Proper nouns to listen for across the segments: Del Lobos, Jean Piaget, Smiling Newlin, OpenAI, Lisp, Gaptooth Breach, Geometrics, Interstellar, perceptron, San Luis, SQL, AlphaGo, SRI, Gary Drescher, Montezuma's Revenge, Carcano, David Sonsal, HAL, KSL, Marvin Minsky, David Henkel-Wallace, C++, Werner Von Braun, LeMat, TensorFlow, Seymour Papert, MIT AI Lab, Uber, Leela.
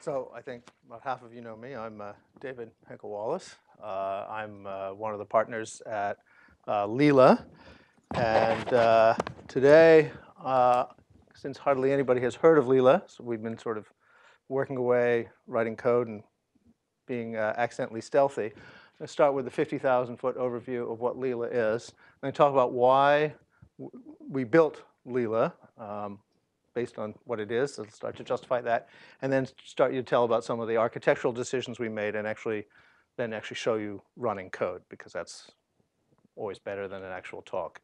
So I think about half of you know me. I'm David Henkel-Wallace. I'm one of the partners at Leela. And today, since hardly anybody has heard of Leela, so we've been sort of working away, writing code, and being accidentally stealthy. I'm going to start with a 50,000-foot overview of what Leela is, and then talk about why we built Leela. Based on what it is, so it'll start to justify that, and then start you to tell about some of the architectural decisions we made, and then actually show you running code, because that's always better than an actual talk.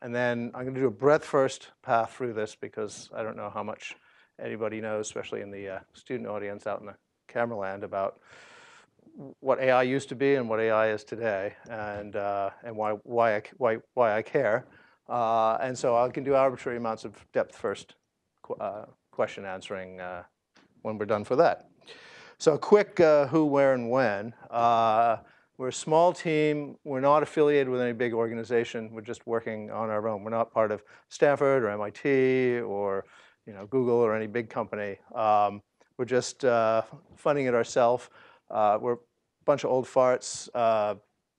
And then I'm going to do a breadth-first path through this, because I don't know how much anybody knows, especially in the student audience out in the camera land, about what AI used to be and what AI is today, and why I care. And so I can do arbitrary amounts of depth-first question answering when we're done for that. So quick who, where, and when. We're a small team. We're not affiliated with any big organization. We're just working on our own. We're not part of Stanford or MIT or Google or any big company. We're just funding it ourselves. We're a bunch of old farts,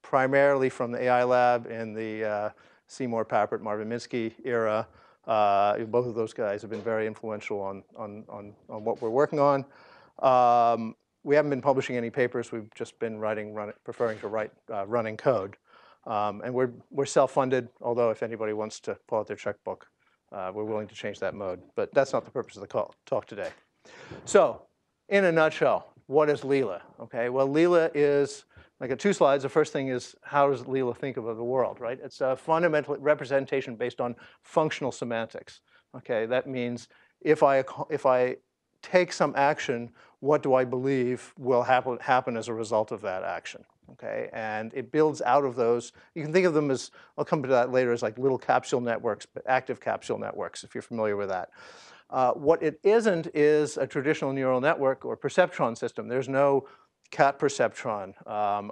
primarily from the AI lab in the Seymour Papert, Marvin Minsky era. Both of those guys have been very influential on what we're working on. We haven't been publishing any papers. We've just been preferring to write running code. And we're self-funded, although if anybody wants to pull out their checkbook, we're willing to change that mode. But that's not the purpose of the talk today. So in a nutshell, what is Leela? Okay, well, Leela is, I got two slides. The first thing is, how does Leela think of the world, right? It's a fundamental representation based on functional semantics. Okay, that means if I take some action, what do I believe will happen as a result of that action? Okay, and it builds out of those. You can think of them as, I'll come to that later, as like little capsule networks, but active capsule networks, if you're familiar with that. What it isn't is a traditional neural network or perceptron system. There's no cat perceptron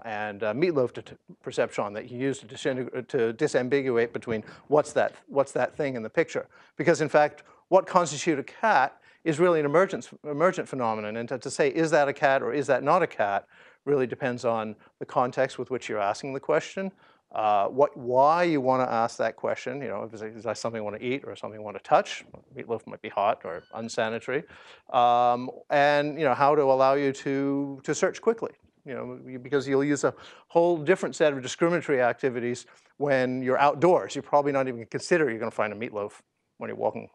and meatloaf perceptron that you use to disambiguate between what's that thing in the picture. Because in fact, what constitutes a cat is really an emergent phenomenon. And to say, is that a cat or is that not a cat, really depends on the context with which you're asking the question, why you want to ask that question. Is that something you want to eat or something you want to touch? Meatloaf might be hot or unsanitary, and how to allow you to search quickly. Because you'll use a whole different set of discriminatory activities when you're outdoors. You're probably not even consider you're going to find a meatloaf when you're walking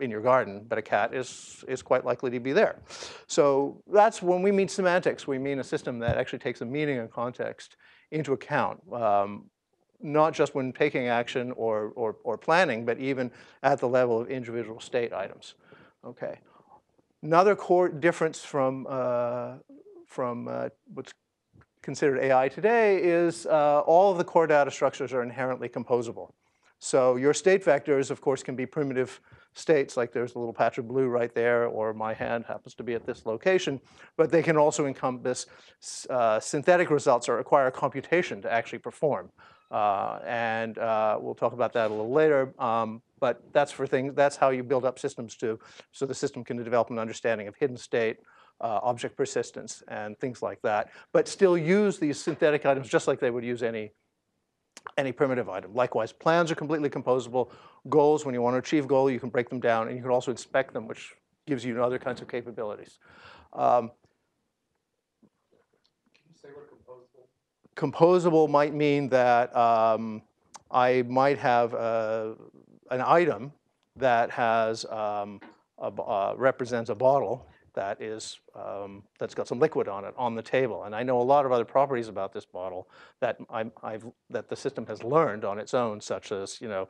in your garden, but a cat is quite likely to be there. So that's when we mean semantics. We mean a system that actually takes a meaning and context into account, not just when taking action or planning, but even at the level of individual state items. Okay. Another core difference from what's considered AI today is all of the core data structures are inherently composable. So your state vectors, of course, can be primitive states, like there's a little patch of blue right there, or my hand happens to be at this location. But they can also encompass synthetic results or require computation to actually perform. And we'll talk about that a little later. But that's for things. That's how you build up systems so the system can develop an understanding of hidden state, object persistence, and things like that. But still use these synthetic items just like they would use any primitive item. Likewise, plans are completely composable. Goals, when you want to achieve a goal, you can break them down, and you can also inspect them, which gives you other kinds of capabilities. Can you say what composable? Composable might mean that I might have an item that has represents a bottle that's got some liquid on it on the table, and I know a lot of other properties about this bottle that that the system has learned on its own, such as you don't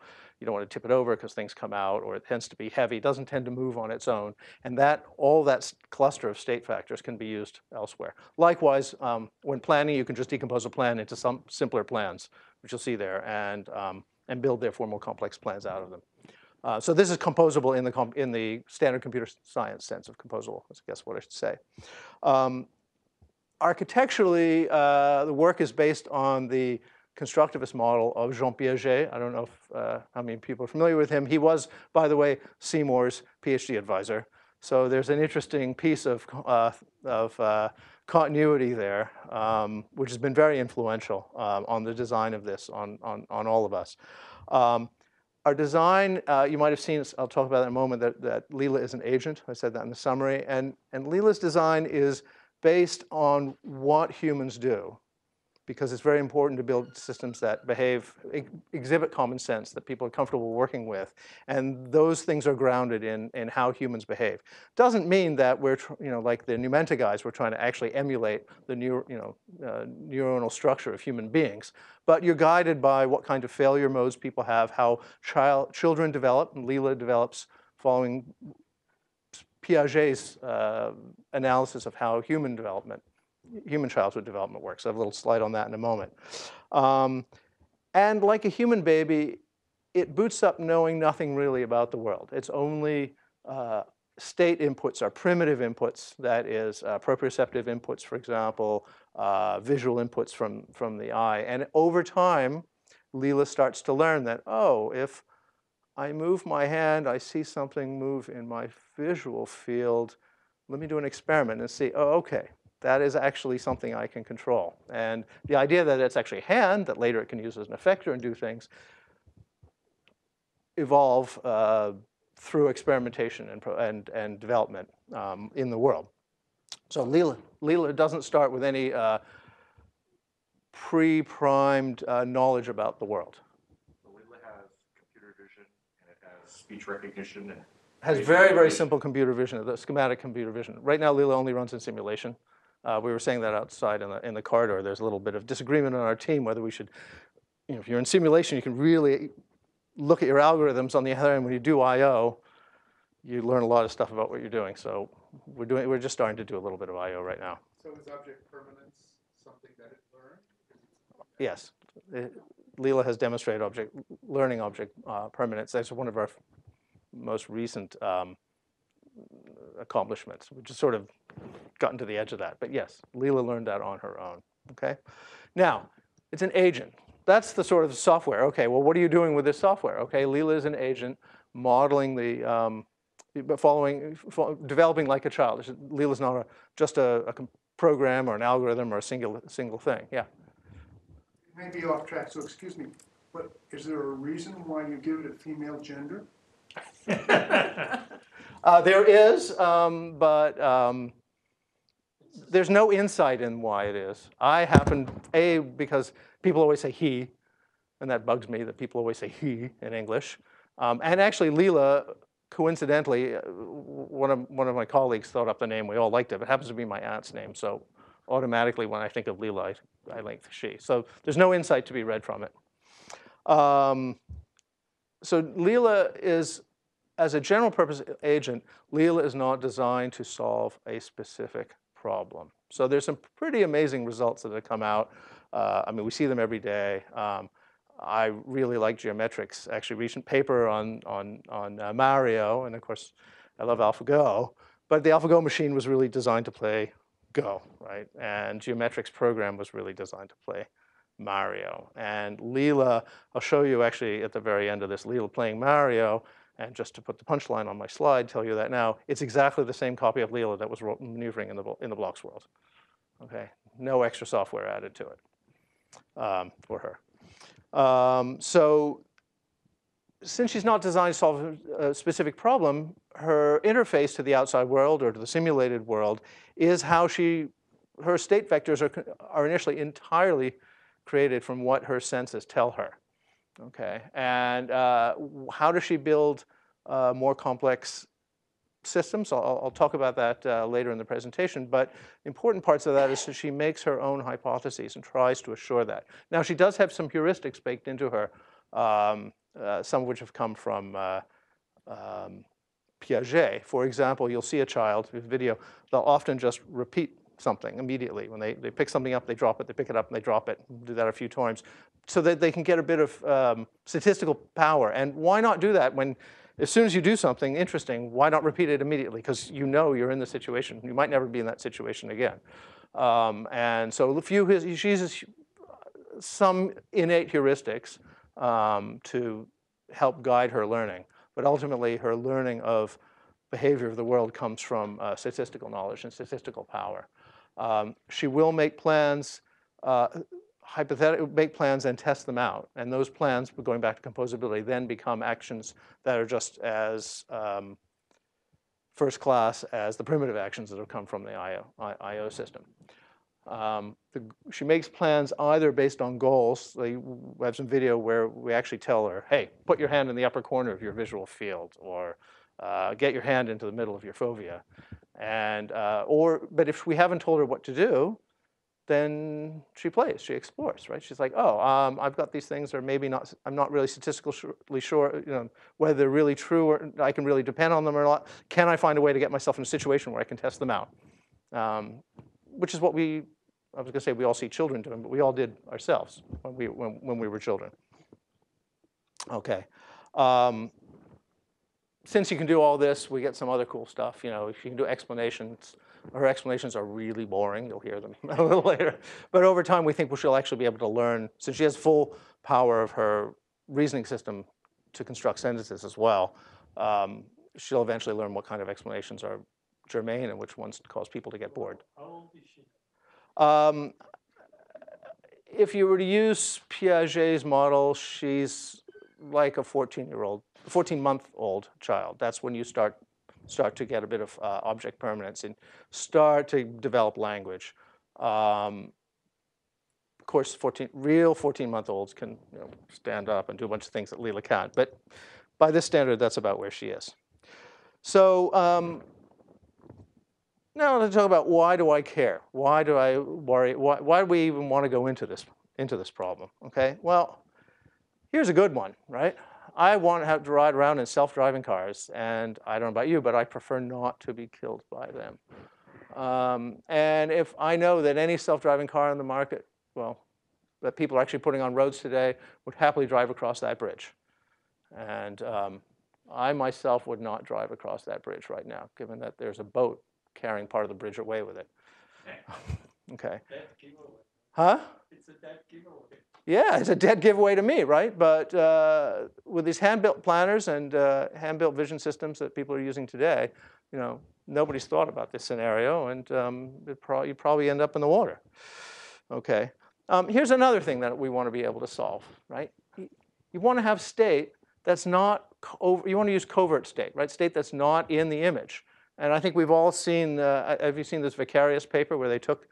want to tip it over because things come out, or it tends to be heavy, doesn't tend to move on its own, and all that cluster of state factors can be used elsewhere. Likewise, when planning, you can just decompose a plan into some simpler plans, which you'll see there, and build therefore more complex plans out of them. So this is composable in the standard computer science sense of composable, I guess what I should say. Architecturally, the work is based on the constructivist model of Jean Piaget. I don't know how many people are familiar with him. He was, by the way, Seymour's PhD advisor. So there's an interesting piece of continuity there, which has been very influential on the design of this, on all of us. Our design, you might have seen, I'll talk about that in a moment, that Leela is an agent. I said that in the summary. And Leela's design is based on what humans do, because it's very important to build systems that behave, exhibit common sense, that people are comfortable working with. And those things are grounded in how humans behave. Doesn't mean that we're, like the Numenta guys, we're trying to actually emulate the neuronal structure of human beings. But you're guided by what kind of failure modes people have, how children develop, and Leela develops following Piaget's analysis of how human childhood development works. I have a little slide on that in a moment. And like a human baby, it boots up knowing nothing really about the world. It's only state inputs are primitive inputs, that is proprioceptive inputs, for example, visual inputs from the eye. And over time, Leela starts to learn that, oh, if I move my hand, I see something move in my visual field. Let me do an experiment and see, oh, okay. That is actually something I can control. And the idea that it's actually a hand, that later it can use as an effector and do things, evolve through experimentation and development in the world. So Leela doesn't start with any pre-primed knowledge about the world. So Leela has computer vision, and it has speech recognition. And has very, very simple computer vision, the schematic computer vision. Right now, Leela only runs in simulation. We were saying that outside in the corridor. There's a little bit of disagreement on our team whether we should, if you're in simulation, you can really look at your algorithms. On the other hand, when you do I/O, you learn a lot of stuff about what you're doing. So we're just starting to do a little bit of I/O right now. So is object permanence something that it learned? Yes, Leela has demonstrated learning object permanence. That's one of our most recent accomplishments. We've just sort of gotten to the edge of that. But yes, Leela learned that on her own. Okay. Now, it's an agent. That's the sort of software. Okay, well, what are you doing with this software? Okay, Leela is an agent modeling the, developing like a child. Leela's not just a program or an algorithm or a single thing. Yeah? It may be off track, so excuse me. But is there a reason why you give it a female gender? There is, but there's no insight in why it is. Because people always say he, and that bugs me that people always say he in English. And actually Leela, coincidentally, one of my colleagues thought up the name. We all liked it. It happens to be my aunt's name, so automatically when I think of Leela, I link to she. So there's no insight to be read from it. So Leela is, as a general purpose agent, Leela is not designed to solve a specific problem. So there's some pretty amazing results that have come out. I mean, we see them every day. I really like Geometrics. Actually, recent paper on Mario, and of course, I love AlphaGo. But the AlphaGo machine was really designed to play Go, right? And Geometrics program was really designed to play Mario. And Leela, I'll show you actually at the very end of this, Leela playing Mario, and just to put the punchline on my slide, tell you that now, it's exactly the same copy of Leela that was maneuvering in the blocks world. Okay, no extra software added to it for her. So since she's not designed to solve a specific problem, her interface to the outside world or to the simulated world is how her state vectors are initially entirely created from what her senses tell her. Okay, and how does she build more complex systems? I'll talk about that later in the presentation, but important parts of that is that she makes her own hypotheses and tries to assure that. Now, she does have some heuristics baked into her, some of which have come from Piaget. For example, you'll see a child with video, they'll often just repeat something immediately. When they pick something up, they drop it, they pick it up, and they drop it, do that a few times, so that they can get a bit of statistical power. And why not do that when, as soon as you do something interesting, why not repeat it immediately? Because you know you're in the situation. You might never be in that situation again. And so she uses some innate heuristics to help guide her learning. But ultimately, her learning of behavior of the world comes from statistical knowledge and statistical power. She will make plans, and test them out. And those plans, going back to composability, then become actions that are just as first class as the primitive actions that have come from the IO system. She makes plans either based on goals. We have some video where we actually tell her, hey, put your hand in the upper corner of your visual field, or get your hand into the middle of your fovea. And, but if we haven't told her what to do, then she plays, she explores, right? She's like, oh, I've got these things, or maybe not, I'm not really statistically sure, you know, whether they're really true or I can really depend on them or not. Can I find a way to get myself in a situation where I can test them out? Which is what I was gonna say we all see children doing, but we all did ourselves when we were children. Okay. Since you can do all this, we get some other cool stuff. You know, if you can do explanations, her explanations are really boring. You'll hear them a little later. But over time, we think she'll actually be able to learn, since she has full power of her reasoning system to construct sentences as well, she'll eventually learn what kind of explanations are germane and which ones cause people to get bored. How old is she? If you were to use Piaget's model, she's like a 14-year-old. 14-month-old child. That's when you start to get a bit of object permanence and start to develop language. Of course, real 14-month-olds can, you know, stand up and do a bunch of things that Leela can't. But by this standard, that's about where she is. So now let's talk about, why do I care? Why do I worry? Why do we even want to go into this problem? Okay. Well, here's a good one, right? I want to have to ride around in self-driving cars, and I don't know about you, but I prefer not to be killed by them. And if I know that any self-driving car on the market, well, that people are actually putting on roads today, would happily drive across that bridge. And I myself would not drive across that bridge right now, given that there's a boat carrying part of the bridge away with it. Okay. Dead giveaway. Huh? It's a dead giveaway. Yeah, it's a dead giveaway to me, right? But with these hand-built planners and hand-built vision systems that people are using today, you know, nobody's thought about this scenario, and you probably end up in the water. Okay, here's another thing that we want to be able to solve, right? You want to have state that's not over. You want to use covert state, right? State that's not in the image. And I think we've all seen. Have you seen this Vicarious paper where they took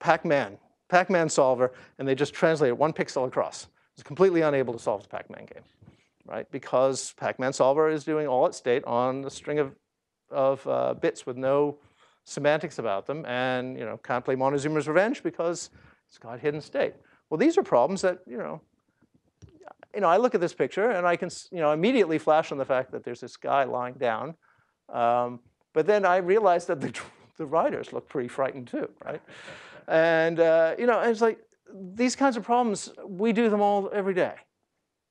Pac-Man solver, and they just translated one pixel across. It's completely unable to solve the Pac-Man game, right? Because Pac-Man solver is doing all its state on the string of bits with no semantics about them, and you know, can't play Montezuma's Revenge because it's got hidden state. Well, these are problems that, you know, I look at this picture and I can, you know, immediately flash on the fact that there's this guy lying down, but then I realize that the riders look pretty frightened too, right? And you know, it's like these kinds of problems, we do them all every day,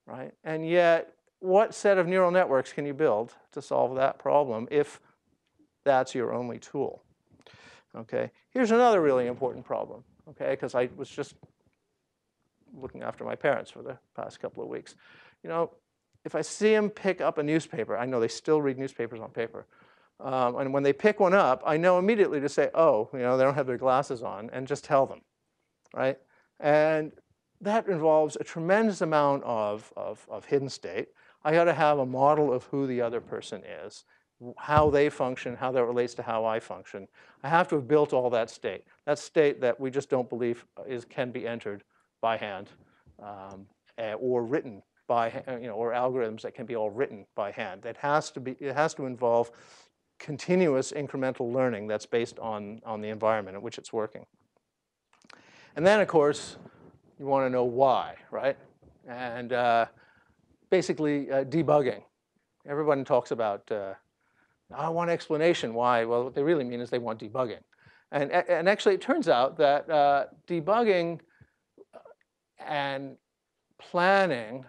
right? And yet, what set of neural networks can you build to solve that problem if that's your only tool? Okay, here's another really important problem. Okay, because I was just looking after my parents for the past couple of weeks. You know, if I see them pick up a newspaper, I know they still read newspapers on paper. And when they pick one up, I know immediately to say, oh, you know, they don't have their glasses on, and just tell them, right? And that involves a tremendous amount of hidden state. I got to have a model of who the other person is, how they function, how that relates to how I function. I have to have built all that state that we just don't believe can be entered by hand or written by, you know, or algorithms that can be all written by hand. It has to involve continuous incremental learning that's based on the environment in which it's working. And then, of course, you want to know why, right? And basically debugging. Everyone talks about, I want explanation why. Well, what they really mean is they want debugging. And actually, it turns out that debugging and planning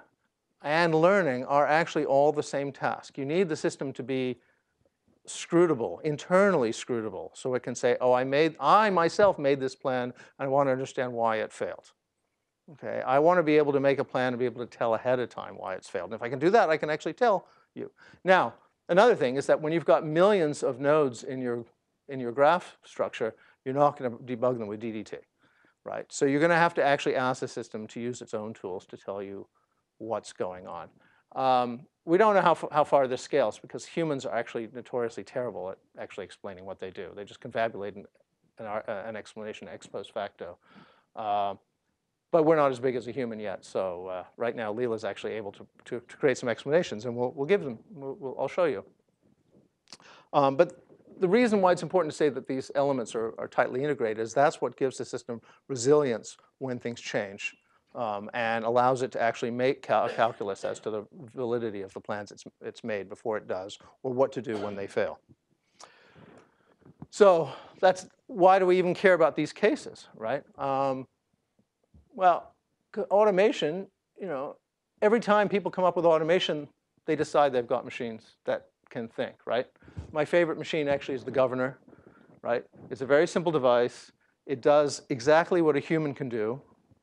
and learning are actually all the same task. You need the system to be scrutable, internally scrutable, so it can say, oh, I myself made this plan, and I want to understand why it failed. Okay, I want to be able to make a plan and be able to tell ahead of time why it's failed. And if I can do that, I can actually tell you. Now, another thing is that when you've got millions of nodes in your graph structure, you're not going to debug them with DDT, right? So you're going to have to actually ask the system to use its own tools to tell you what's going on. We don't know how far this scales, because humans are actually notoriously terrible at actually explaining what they do. They just confabulate an explanation ex post facto. But we're not as big as a human yet, so right now Leela's actually able to create some explanations, and we'll give them. I'll show you. But the reason why it's important to say that these elements are tightly integrated is that's what gives the system resilience when things change, and allows it to actually make a calculus as to the validity of the plans it's made before it does, or what to do when they fail. So that's why do we even care about these cases, right? Well, automation, you know, every time people come up with automation, they decide they've got machines that can think, right? My favorite machine actually is the governor, right? It's a very simple device. It does exactly what a human can do,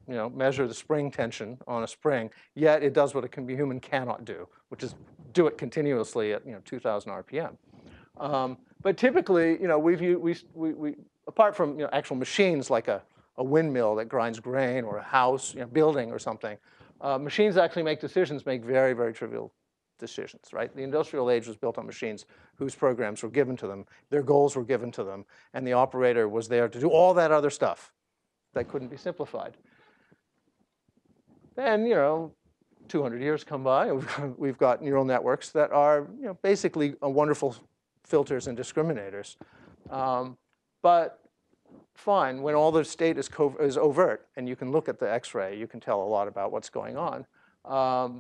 you know, measure the spring tension on a spring, yet it does what a human cannot do, which is do it continuously at, you know, 2,000 RPM. But typically, you know, we apart from, you know, actual machines like a windmill that grinds grain, or a house, you know, building or something. Machines actually make decisions, make very, very trivial decisions, right? The industrial age was built on machines whose programs were given to them, their goals were given to them, and the operator was there to do all that other stuff that couldn't be simplified. Then, you know, 200 years come by, and we've got neural networks that are, you know, basically wonderful filters and discriminators. But fine, when all the state is overt, and you can look at the X-ray, you can tell a lot about what's going on.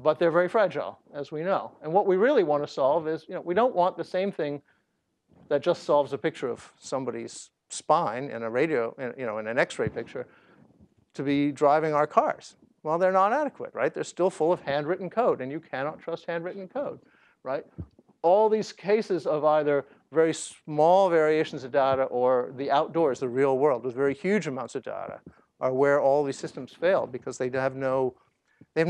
But they're very fragile, as we know. And what we really want to solve is, you know, we don't want the same thing that just solves a picture of somebody's spine in a radio, you know, in an X-ray picture, to be driving our cars. Well, they're not adequate, right? They're still full of handwritten code, and you cannot trust handwritten code, right? All these cases of either very small variations of data, or the outdoors, the real world, with very huge amounts of data, are where all these systems fail, because they have no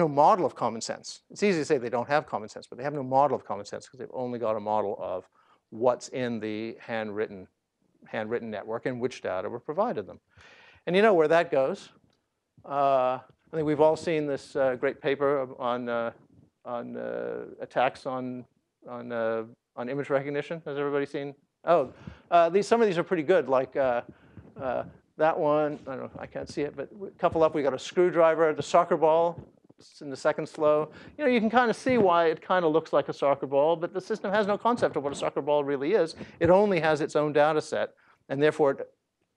model of common sense. It's easy to say they don't have common sense, but they have no model of common sense, because they've only got a model of what's in the handwritten network and which data were provided them. And you know where that goes. I think we've all seen this great paper on attacks on image recognition. Has everybody seen? Oh, some of these are pretty good, like that one. I don't know, I can't see it, but couple up, we got a screwdriver, the soccer ball. It's in the second slow. You know, you can kind of see why it kind of looks like a soccer ball, but the system has no concept of what a soccer ball really is. It only has its own data set, and therefore it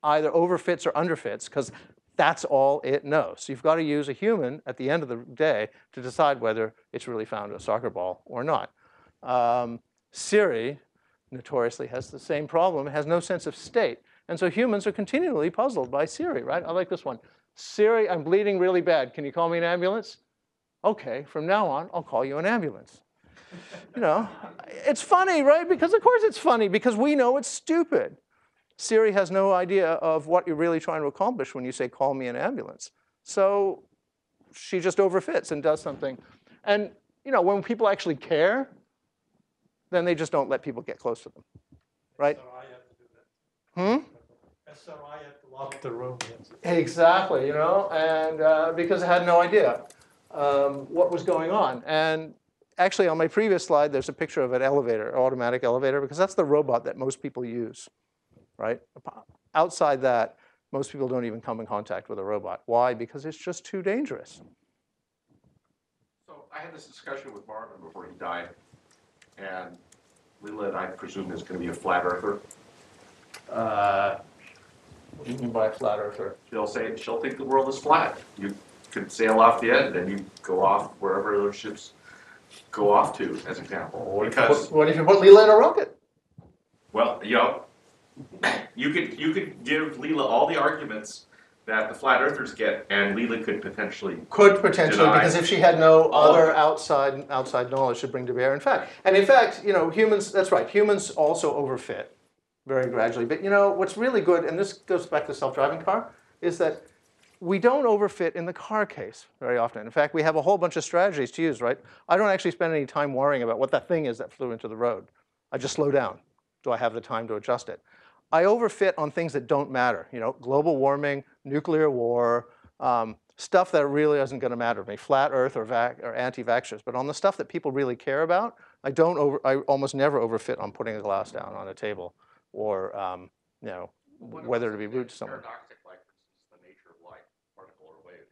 either overfits or underfits, because that's all it knows. So you've got to use a human at the end of the day to decide whether it's really found a soccer ball or not. Siri notoriously has the same problem. It has no sense of state. And so humans are continually puzzled by Siri, right? I like this one. Siri, I'm bleeding really bad. Can you call me an ambulance? OK, from now on, I'll call you an ambulance. You know, it's funny, right? Because of course it's funny, because we know it's stupid. Siri has no idea of what you're really trying to accomplish when you say, call me an ambulance. So she just overfits and does something. And you know, when people actually care, then they just don't let people get close to them, right? SRI had to do that. Hmm? SRI had to lock the room. Exactly, you know, and because I had no idea what was going on. And actually, on my previous slide, there's a picture of an elevator, automatic elevator, because that's the robot that most people use, right? Outside that, most people don't even come in contact with a robot. Why? Because it's just too dangerous. So I had this discussion with Marvin before he died. And Leela and I presume is going to be a flat earther. What do you mean by a flat earther? She'll think the world is flat. You can sail off the end, and you go off wherever those ships go off to, as an example. What if you put Leela in a rocket? Well, you know, you could give Leela all the arguments that the flat earthers get, and Leela could potentially deny, because if she had no other outside knowledge to bring to bear, in fact, you know, humans. That's right. Humans also overfit very gradually. But you know what's really good, and this goes back to the self-driving car, is that We don't overfit in the car case very often. In fact, we have a whole bunch of strategies to use, right? I don't actually spend any time worrying about what that thing is that flew into the road. I just slow down. Do I have the time to adjust it? I overfit on things that don't matter. You know, global warming, nuclear war, stuff that really isn't going to matter to me, flat earth or anti-vaxxers. But on the stuff that people really care about, I almost never overfit on putting a glass down on a table or you know, whether to be rude to someone. Paradoxic, like, for instance, the nature of light, particle or wave.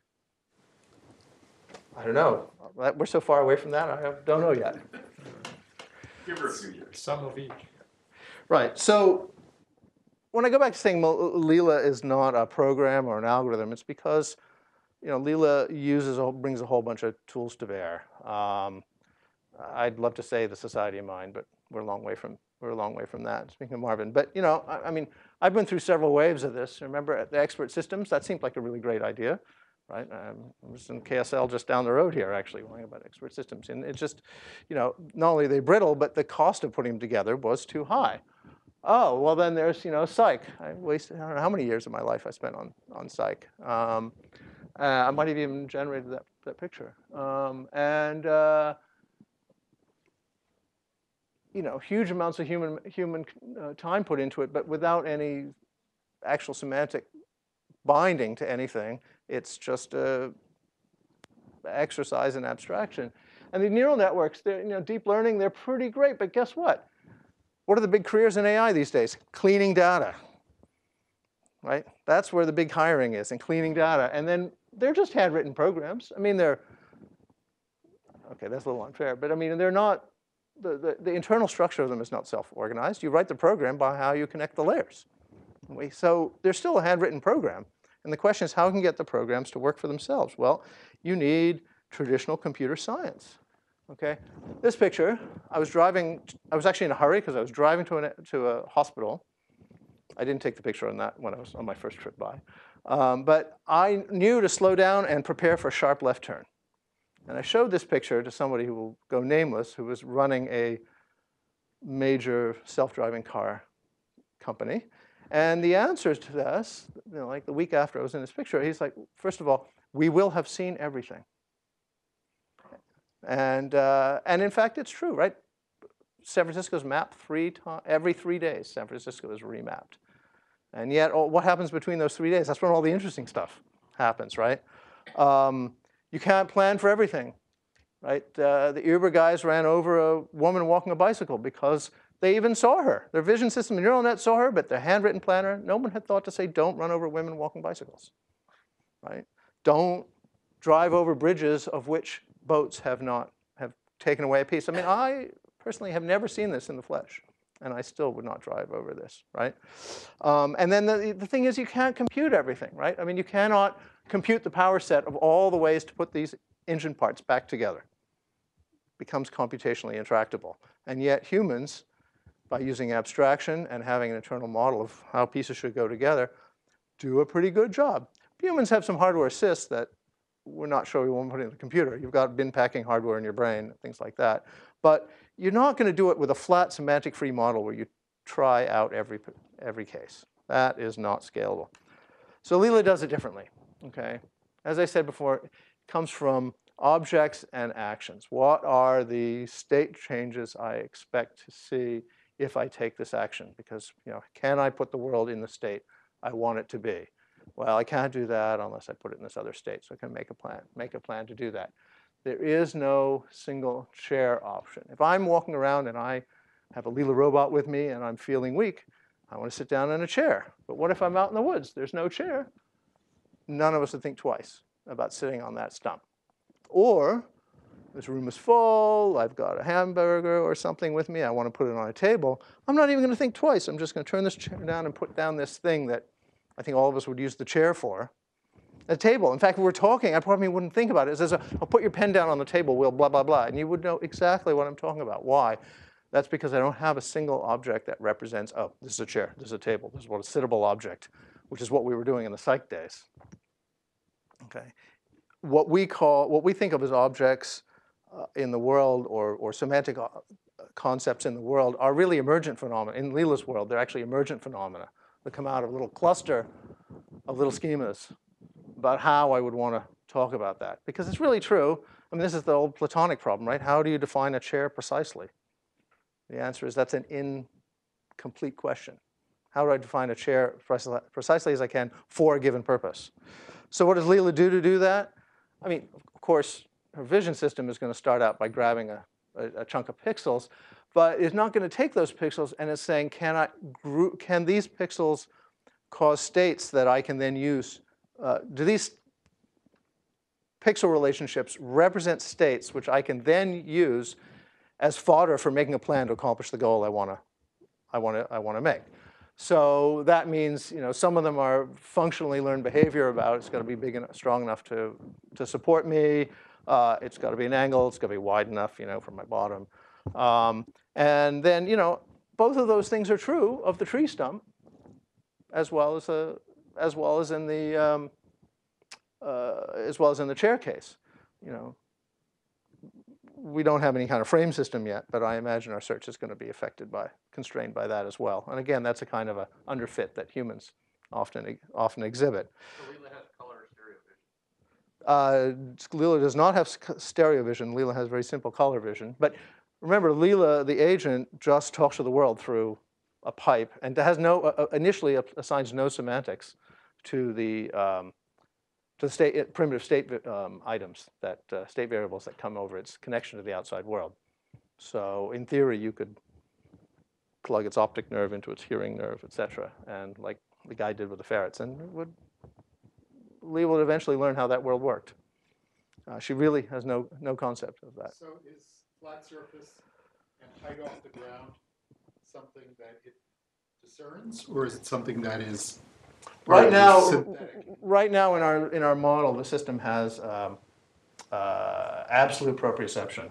I don't know. We're so far away from that, I don't know yet. Give her a few years. Some of each. Right. So when I go back to saying Leela is not a program or an algorithm, it's because, you know, Leela brings a whole bunch of tools to bear. I'd love to say the society of mind, but we're a long way from that. Speaking of Marvin, but you know, I mean, I've been through several waves of this. Remember at the expert systems? That seemed like a really great idea, right? I was in KSL just down the road here, actually, worrying about expert systems, and it's just, you know, not only are they brittle, but the cost of putting them together was too high. Oh, well then there's, you know, psych. I wasted, I don't know how many years of my life I spent on psych. I might have even generated that picture. You know, huge amounts of human time put into it, but without any actual semantic binding to anything. It's just a exercise in abstraction. And the neural networks, you know, deep learning, they're pretty great, but guess what? What are the big careers in AI these days? Cleaning data, right? That's where the big hiring is, in cleaning data. And then they're just handwritten programs. I mean, okay, that's a little unfair, but I mean, they're not, the internal structure of them is not self-organized. You write the program by how you connect the layers. So there's still a handwritten program. And the question is, how can you get the programs to work for themselves? Well, you need traditional computer science. Okay, this picture, I was actually in a hurry because I was driving to a hospital. I didn't take the picture on that when I was on my first trip by. But I knew to slow down and prepare for a sharp left turn. And I showed this picture to somebody who will go nameless, who was running a major self-driving car company. And the answer to this, you know, like the week after I was in this picture, he's like, first of all, we will have seen everything. And in fact, it's true, right? San Francisco's mapped every 3 days. San Francisco is remapped. And yet, what happens between those 3 days? That's when all the interesting stuff happens, right? You can't plan for everything, right? The Uber guys ran over a woman walking a bicycle because they even saw her. Their vision system, the neural net saw her, but their handwritten planner, no one had thought to say, don't run over women walking bicycles, right? Don't drive over bridges of which boats have taken away a piece. I mean, I personally have never seen this in the flesh, and I still would not drive over this, right? And then the thing is, you can't compute everything, right? I mean, you cannot compute the power set of all the ways to put these engine parts back together. It becomes computationally intractable. And yet humans, by using abstraction and having an internal model of how pieces should go together, do a pretty good job. Humans have some hardware assists that we're not sure we want to put in the computer. You've got bin packing hardware in your brain, things like that. But you're not going to do it with a flat semantic-free model where you try out every case. That is not scalable. So Leela does it differently. Okay, as I said before, it comes from objects and actions. What are the state changes I expect to see if I take this action? Because, you know, can I put the world in the state I want it to be? Well, I can't do that unless I put it in this other state, so I can make a plan to do that. There is no single chair option. If I'm walking around and I have a Leela robot with me and I'm feeling weak, I want to sit down in a chair. But what if I'm out in the woods? There's no chair. None of us would think twice about sitting on that stump. Or this room is full, I've got a hamburger or something with me, I want to put it on a table. I'm not even going to think twice. I'm just going to turn this chair down and put down this thing that I think all of us would use the chair for, a table. In fact, if we were talking, I probably wouldn't think about it. It says, I'll put your pen down on the table, we'll blah, blah, blah. And you would know exactly what I'm talking about. Why? That's because I don't have a single object that represents, oh, this is a chair, this is a table, this is what a sittable object, which is what we were doing in the psych days. Okay. What we think of as objects in the world or semantic concepts in the world are really emergent phenomena. In Leela's world, they're actually emergent phenomena that come out of a little cluster of little schemas about how I would want to talk about that. Because it's really true. I mean, this is the old Platonic problem, right? How do you define a chair precisely? The answer is that's an incomplete question. How do I define a chair precisely as I can for a given purpose? So what does Leela do to do that? I mean, of course, her vision system is going to start out by grabbing a chunk of pixels, but it's not going to take those pixels and it's saying, can these pixels cause states that I can then use? Do these pixel relationships represent states which I can then use as fodder for making a plan to accomplish the goal I want to make? So that means, you know, some of them are functionally learned behavior about it's got to be big enough, strong enough to support me. It's got to be an angle. It's got to be wide enough, you know, from my bottom. And then, you know, both of those things are true of the tree stump, as well as in the chair case. You know, we don't have any kind of frame system yet, but I imagine our search is going to be affected by, constrained by that as well. And again, that's a kind of a underfit that humans often exhibit. So Leela has color or stereo vision? Leela does not have stereo vision. Leela has very simple color vision. But remember, Leela, the agent, just talks to the world through a pipe and has no initially assigns no semantics to the state, primitive state items, that state variables that come over its connection to the outside world. So in theory, you could plug its optic nerve into its hearing nerve, et cetera, and like the guy did with the ferrets, and Leela would eventually learn how that world worked. She really has no concept of that. So is flat surface and height off the ground something that it discerns, or is it something that is Right now in our model, the system has absolute proprioception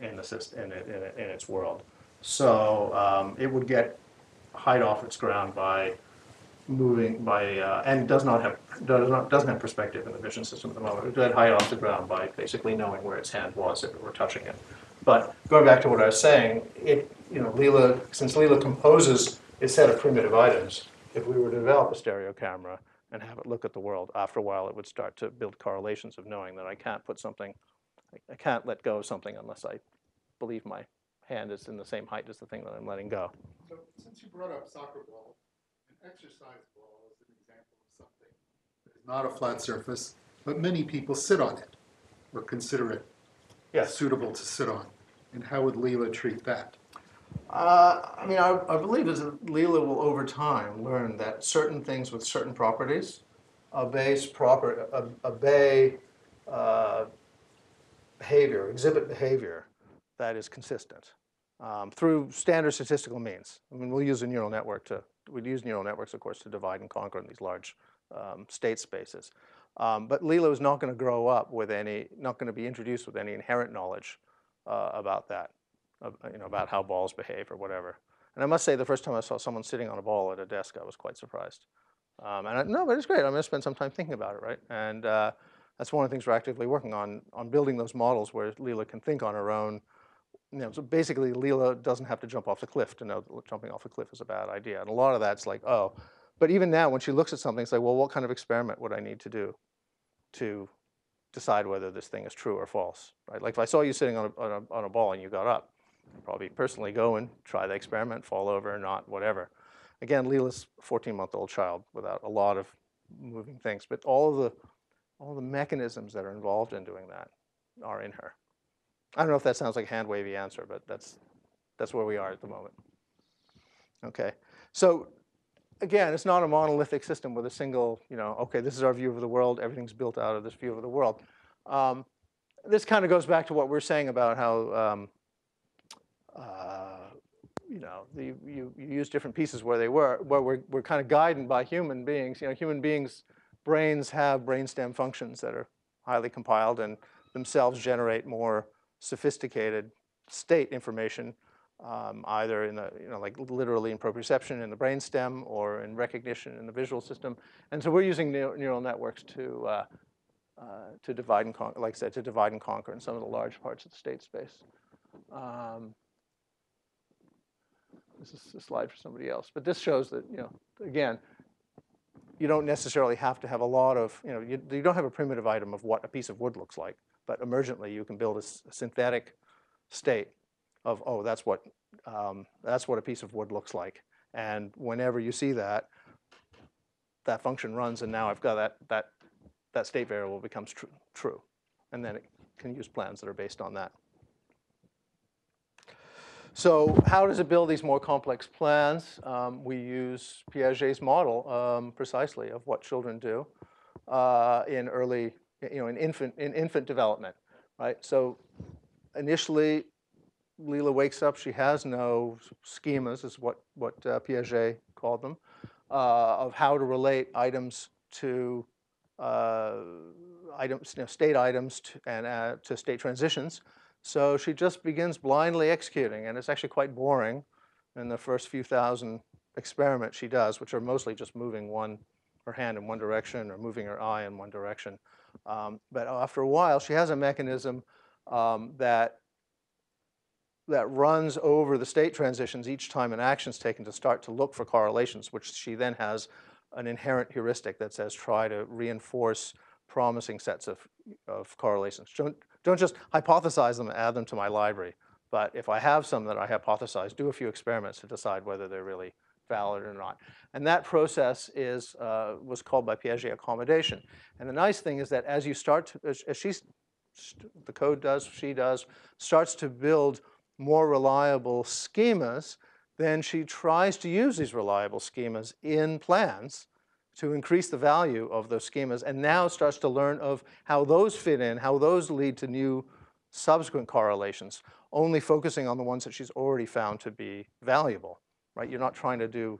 in the system, in its world. So it would get height off its ground by moving by and doesn't have perspective in the vision system at the moment. It would get height off the ground by basically knowing where its hand was if it were touching it. But going back to what I was saying, Leela, since Leela composes its set of primitive items, if we were to develop a stereo camera and have it look at the world, after a while it would start to build correlations of knowing that I can't put something, I can't let go of something unless I believe my hand is in the same height as the thing that I'm letting go. So since you brought up soccer ball, an exercise ball is an example of something that is not a flat surface, but many people sit on it or consider it suitable to sit on. And how would Leela treat that? I mean, I believe is that Leela will over time learn that certain things with certain properties obey behavior, exhibit behavior that is consistent through standard statistical means. I mean, we'd use neural networks, of course, to divide and conquer in these large state spaces. But Leela is not going to grow up with any, not going to be introduced with any inherent knowledge about that. You know, about how balls behave or whatever. And I must say, the first time I saw someone sitting on a ball at a desk, I was quite surprised. But it's great. I'm going to spend some time thinking about it, right? And that's one of the things we're actively working on building those models where Leela can think on her own. You know, so basically, Leela doesn't have to jump off the cliff to know that jumping off a cliff is a bad idea. And a lot of that's like, oh. But even now, when she looks at something, it's like, well, what kind of experiment would I need to do to decide whether this thing is true or false, right? Like if I saw you sitting on a ball and you got up, probably personally go and try the experiment, fall over or not, whatever. Again, Leela's a 14-month-old child without a lot of moving things, but all the mechanisms that are involved in doing that are in her. I don't know if that sounds like a hand-wavy answer, but that's where we are at the moment. Okay, so again, it's not a monolithic system with a single, you know, okay, this is our view of the world, everything's built out of this view of the world. This kind of goes back to what we're saying about how you know, you use different pieces where they were, where we're kind of guided by human beings. You know, human beings' brains have brainstem functions that are highly compiled and themselves generate more sophisticated state information, either in the, you know, like literally in proprioception in the brainstem or in recognition in the visual system. And so we're using neural networks to divide and conquer, like I said, to divide and conquer in some of the large parts of the state space. This is a slide for somebody else, but this shows that, you know, again, you don't necessarily have to have a lot of, you don't have a primitive item of what a piece of wood looks like, but emergently you can build a synthetic state of, oh, that's what a piece of wood looks like. And whenever you see that, that function runs, and now I've got that state variable becomes true. And then it can use plans that are based on that. So how does it build these more complex plans? We use Piaget's model precisely of what children do in early, in infant development, right? So initially, Leela wakes up. She has no schemas, is what Piaget called them, of how to relate items to items, state items to state transitions. So she just begins blindly executing, and it's actually quite boring in the first few thousand experiments she does, which are mostly just moving her hand in one direction or moving her eye in one direction. But after a while, she has a mechanism that runs over the state transitions each time an action is taken to start to look for correlations, which she then has an inherent heuristic that says try to reinforce promising sets of correlations. Don't just hypothesize them and add them to my library, but if I have some that I hypothesize, do a few experiments to decide whether they're really valid or not. And that process was called by Piaget accommodation. And the nice thing is that as you start to, she starts to build more reliable schemas, then she tries to use these reliable schemas in plans to increase the value of those schemas, and now starts to learn of how those fit in, how those lead to new subsequent correlations, only focusing on the ones that she's already found to be valuable, right? You're not trying to do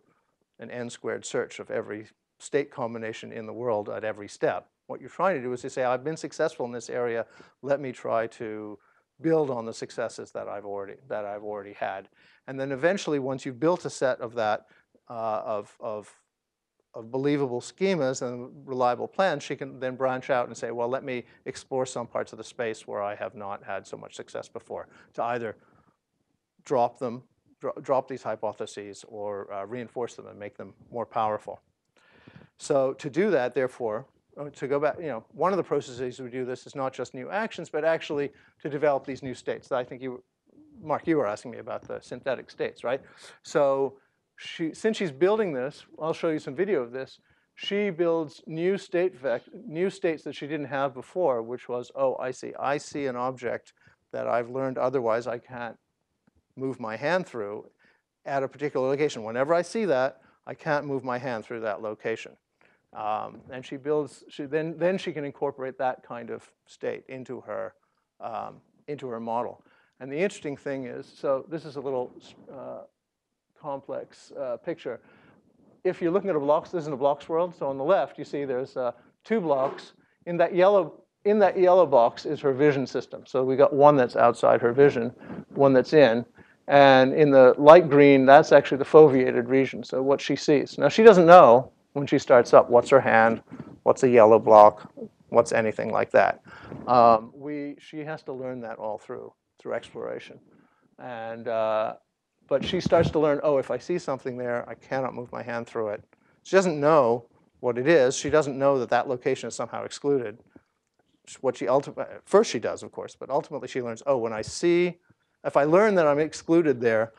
an n-squared search of every state combination in the world at every step. What you're trying to do is to say, I've been successful in this area, let me try to build on the successes that I've already had. And then eventually, once you've built a set of that, of believable schemas and reliable plans, she can then branch out and say, well, let me explore some parts of the space where I have not had so much success before, to either drop them, drop these hypotheses, or reinforce them and make them more powerful. So to do that, therefore, to go back, one of the processes we do this is not just new actions, but actually to develop these new states. I think you, Mark, you were asking me about the synthetic states, right? So since she's building this, I'll show you some video of this. She builds new states that she didn't have before, which was, oh, I see an object that I've learned otherwise I can't move my hand through at a particular location. Whenever I see that, I can't move my hand through that location. And she builds. Then she can incorporate that kind of state into her model. And the interesting thing is, so this is a little complex picture. If you're looking at a blocks, this isn't a blocks world. So on the left, you see there's two blocks. In that yellow box is her vision system. So we got one that's outside her vision, one that's in. And in the light green, that's actually the foveated region. So what she sees. Now she doesn't know, when she starts up, what's her hand, what's a yellow block, what's anything like that. She has to learn that all through exploration. And, but she starts to learn, oh, if I see something there, I cannot move my hand through it. She doesn't know what it is. She doesn't know that that location is somehow excluded. First she does, of course, but ultimately she learns, oh, if I learn that I'm excluded there,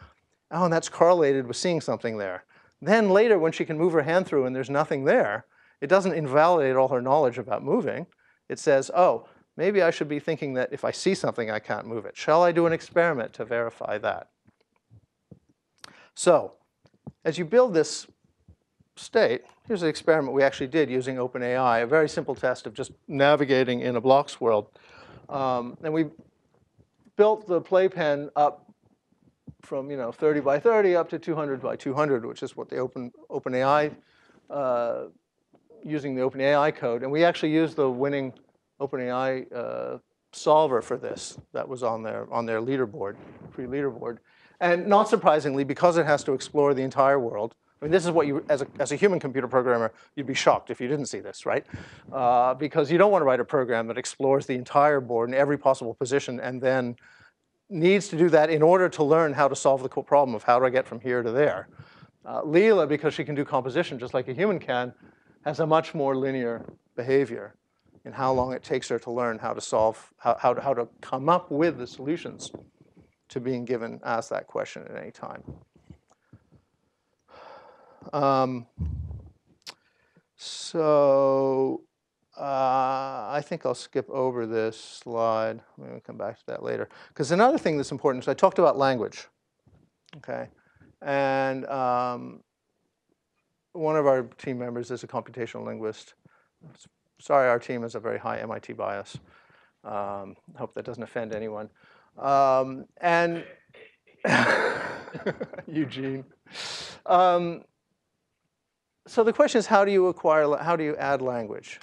oh, and that's correlated with seeing something there. Then later, when she can move her hand through and there's nothing there, it doesn't invalidate all her knowledge about moving. It says, oh, maybe I should be thinking that if I see something, I can't move it. Shall I do an experiment to verify that? So as you build this state, here's an experiment we actually did using OpenAI, a very simple test of just navigating in a blocks world. And we built the playpen up from 30 by 30 up to 200 by 200, which is what the OpenAI, using the OpenAI code. And we actually used the winning OpenAI solver for this that was on their leaderboard, free leaderboard. And not surprisingly, because it has to explore the entire world, I mean, this is what you, as a human computer programmer, you'd be shocked if you didn't see this, right? Because you don't want to write a program that explores the entire board in every possible position and then needs to do that in order to learn how to solve the problem of how do I get from here to there. Leela, because she can do composition just like a human can, has a much more linear behavior in how long it takes her to learn how to solve, how to come up with the solutions to being given, asked that question at any time. I think I'll skip over this slide. Maybe we'll come back to that later. Because another thing that's important is I talked about language. Okay, and one of our team members is a computational linguist. Sorry, our team has a very high MIT bias. I hope that doesn't offend anyone. And Eugene. So the question is, how do you add language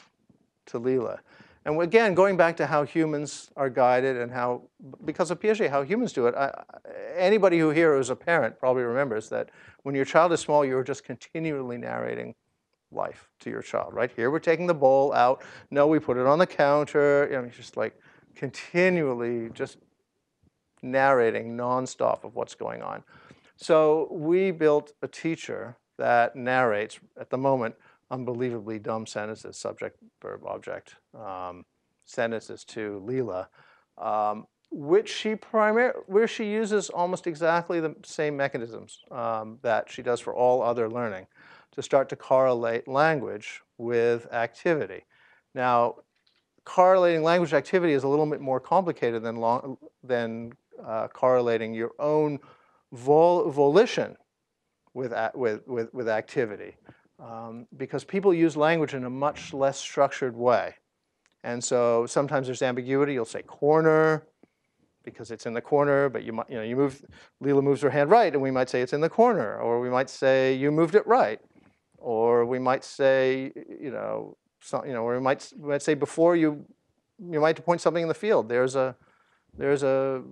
to Leela? And again, going back to how humans are guided and how, because of Piaget, how humans do it. Anybody who here is a parent probably remembers that when your child is small, you're just continually narrating life to your child, right? Here we're taking the bowl out. No, we put it on the counter. You know, it's just like continually just narrating nonstop of what's going on. So we built a teacher that narrates, at the moment, unbelievably dumb sentences, subject, verb, object, sentences to Leela, where she uses almost exactly the same mechanisms that she does for all other learning to start to correlate language with activity. Now, correlating language activity is a little bit more complicated than correlating your own volition with activity. Because people use language in a much less structured way. And so sometimes there's ambiguity. You'll say corner because it's in the corner, but you move, Leela moves her hand right, and we might say it's in the corner, or we might say you moved it right, or we might say, we might say before you might point something in the field. There's a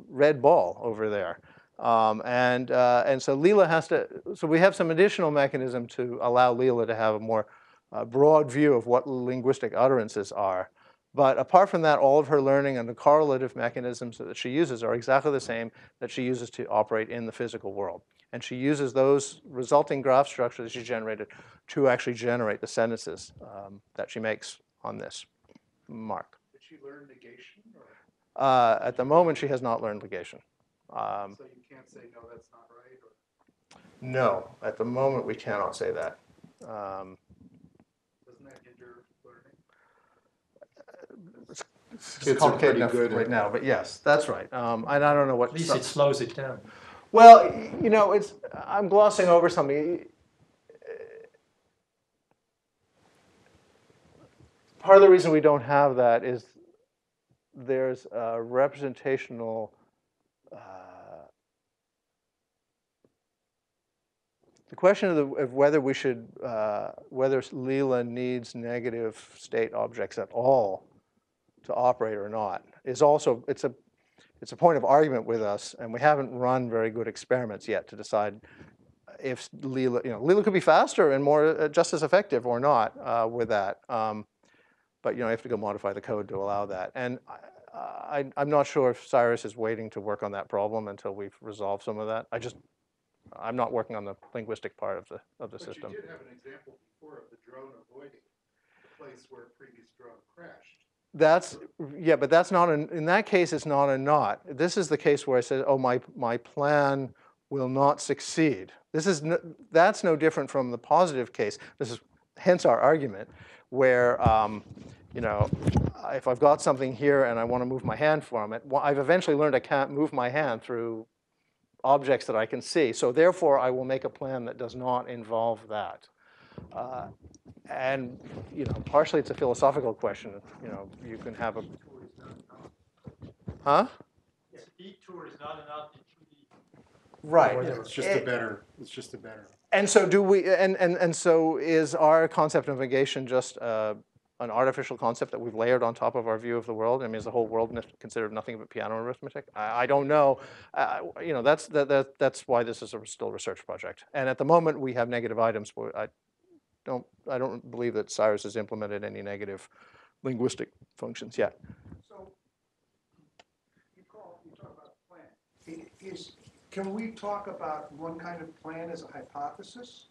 red ball over there. And so Leela has to, so we have some additional mechanism to allow Leela to have a more broad view of what linguistic utterances are. But apart from that, all of her learning and the correlative mechanisms that she uses are exactly the same that she uses to operate in the physical world. And she uses those resulting graph structure that she generated to actually generate the sentences that she makes on this. Mark. Did she learn negation? Or? At the moment, she has not learned negation. So you can't say, no, that's not right? Or? No, at the moment we cannot say that. Doesn't that hinder learning? It's complicated enough right now, but yes, that's right. And I don't know what... At least it slows it down. Well, you know, it's, I'm glossing over something. Part of the reason we don't have that is there's a representational... the question of whether we should, whether Leela needs negative state objects at all to operate or not is also, it's a point of argument with us, and we haven't run very good experiments yet to decide if Leela, Leela could be faster and more just as effective or not with that. But, you have to go modify the code to allow that. And I'm not sure if Cyrus is waiting to work on that problem until we've resolved some of that. I'm not working on the linguistic part of the system. You did have an example before of the drone avoiding the place where a previous drone crashed. That's, yeah, but that's not, in that case, it's not a not. This is the case where I said, oh, my plan will not succeed. This is, that's no different from the positive case. This is, hence our argument, where, if I've got something here and I want to move my hand from it, I've eventually learned I can't move my hand through objects that I can see. So therefore, I will make a plan that does not involve that. And partially it's a philosophical question. You can have a... Huh? Yes, detour is not enough. Right. It's just a better. And so do we, and so is our concept of negation just an artificial concept that we've layered on top of our view of the world? I mean, is the whole world considered nothing but piano arithmetic? I don't know. That's why this is still a research project. And at the moment, we have negative items. But I don't believe that Cyrus has implemented any negative linguistic functions yet. So you talk about a plan. Can we talk about one kind of plan as a hypothesis?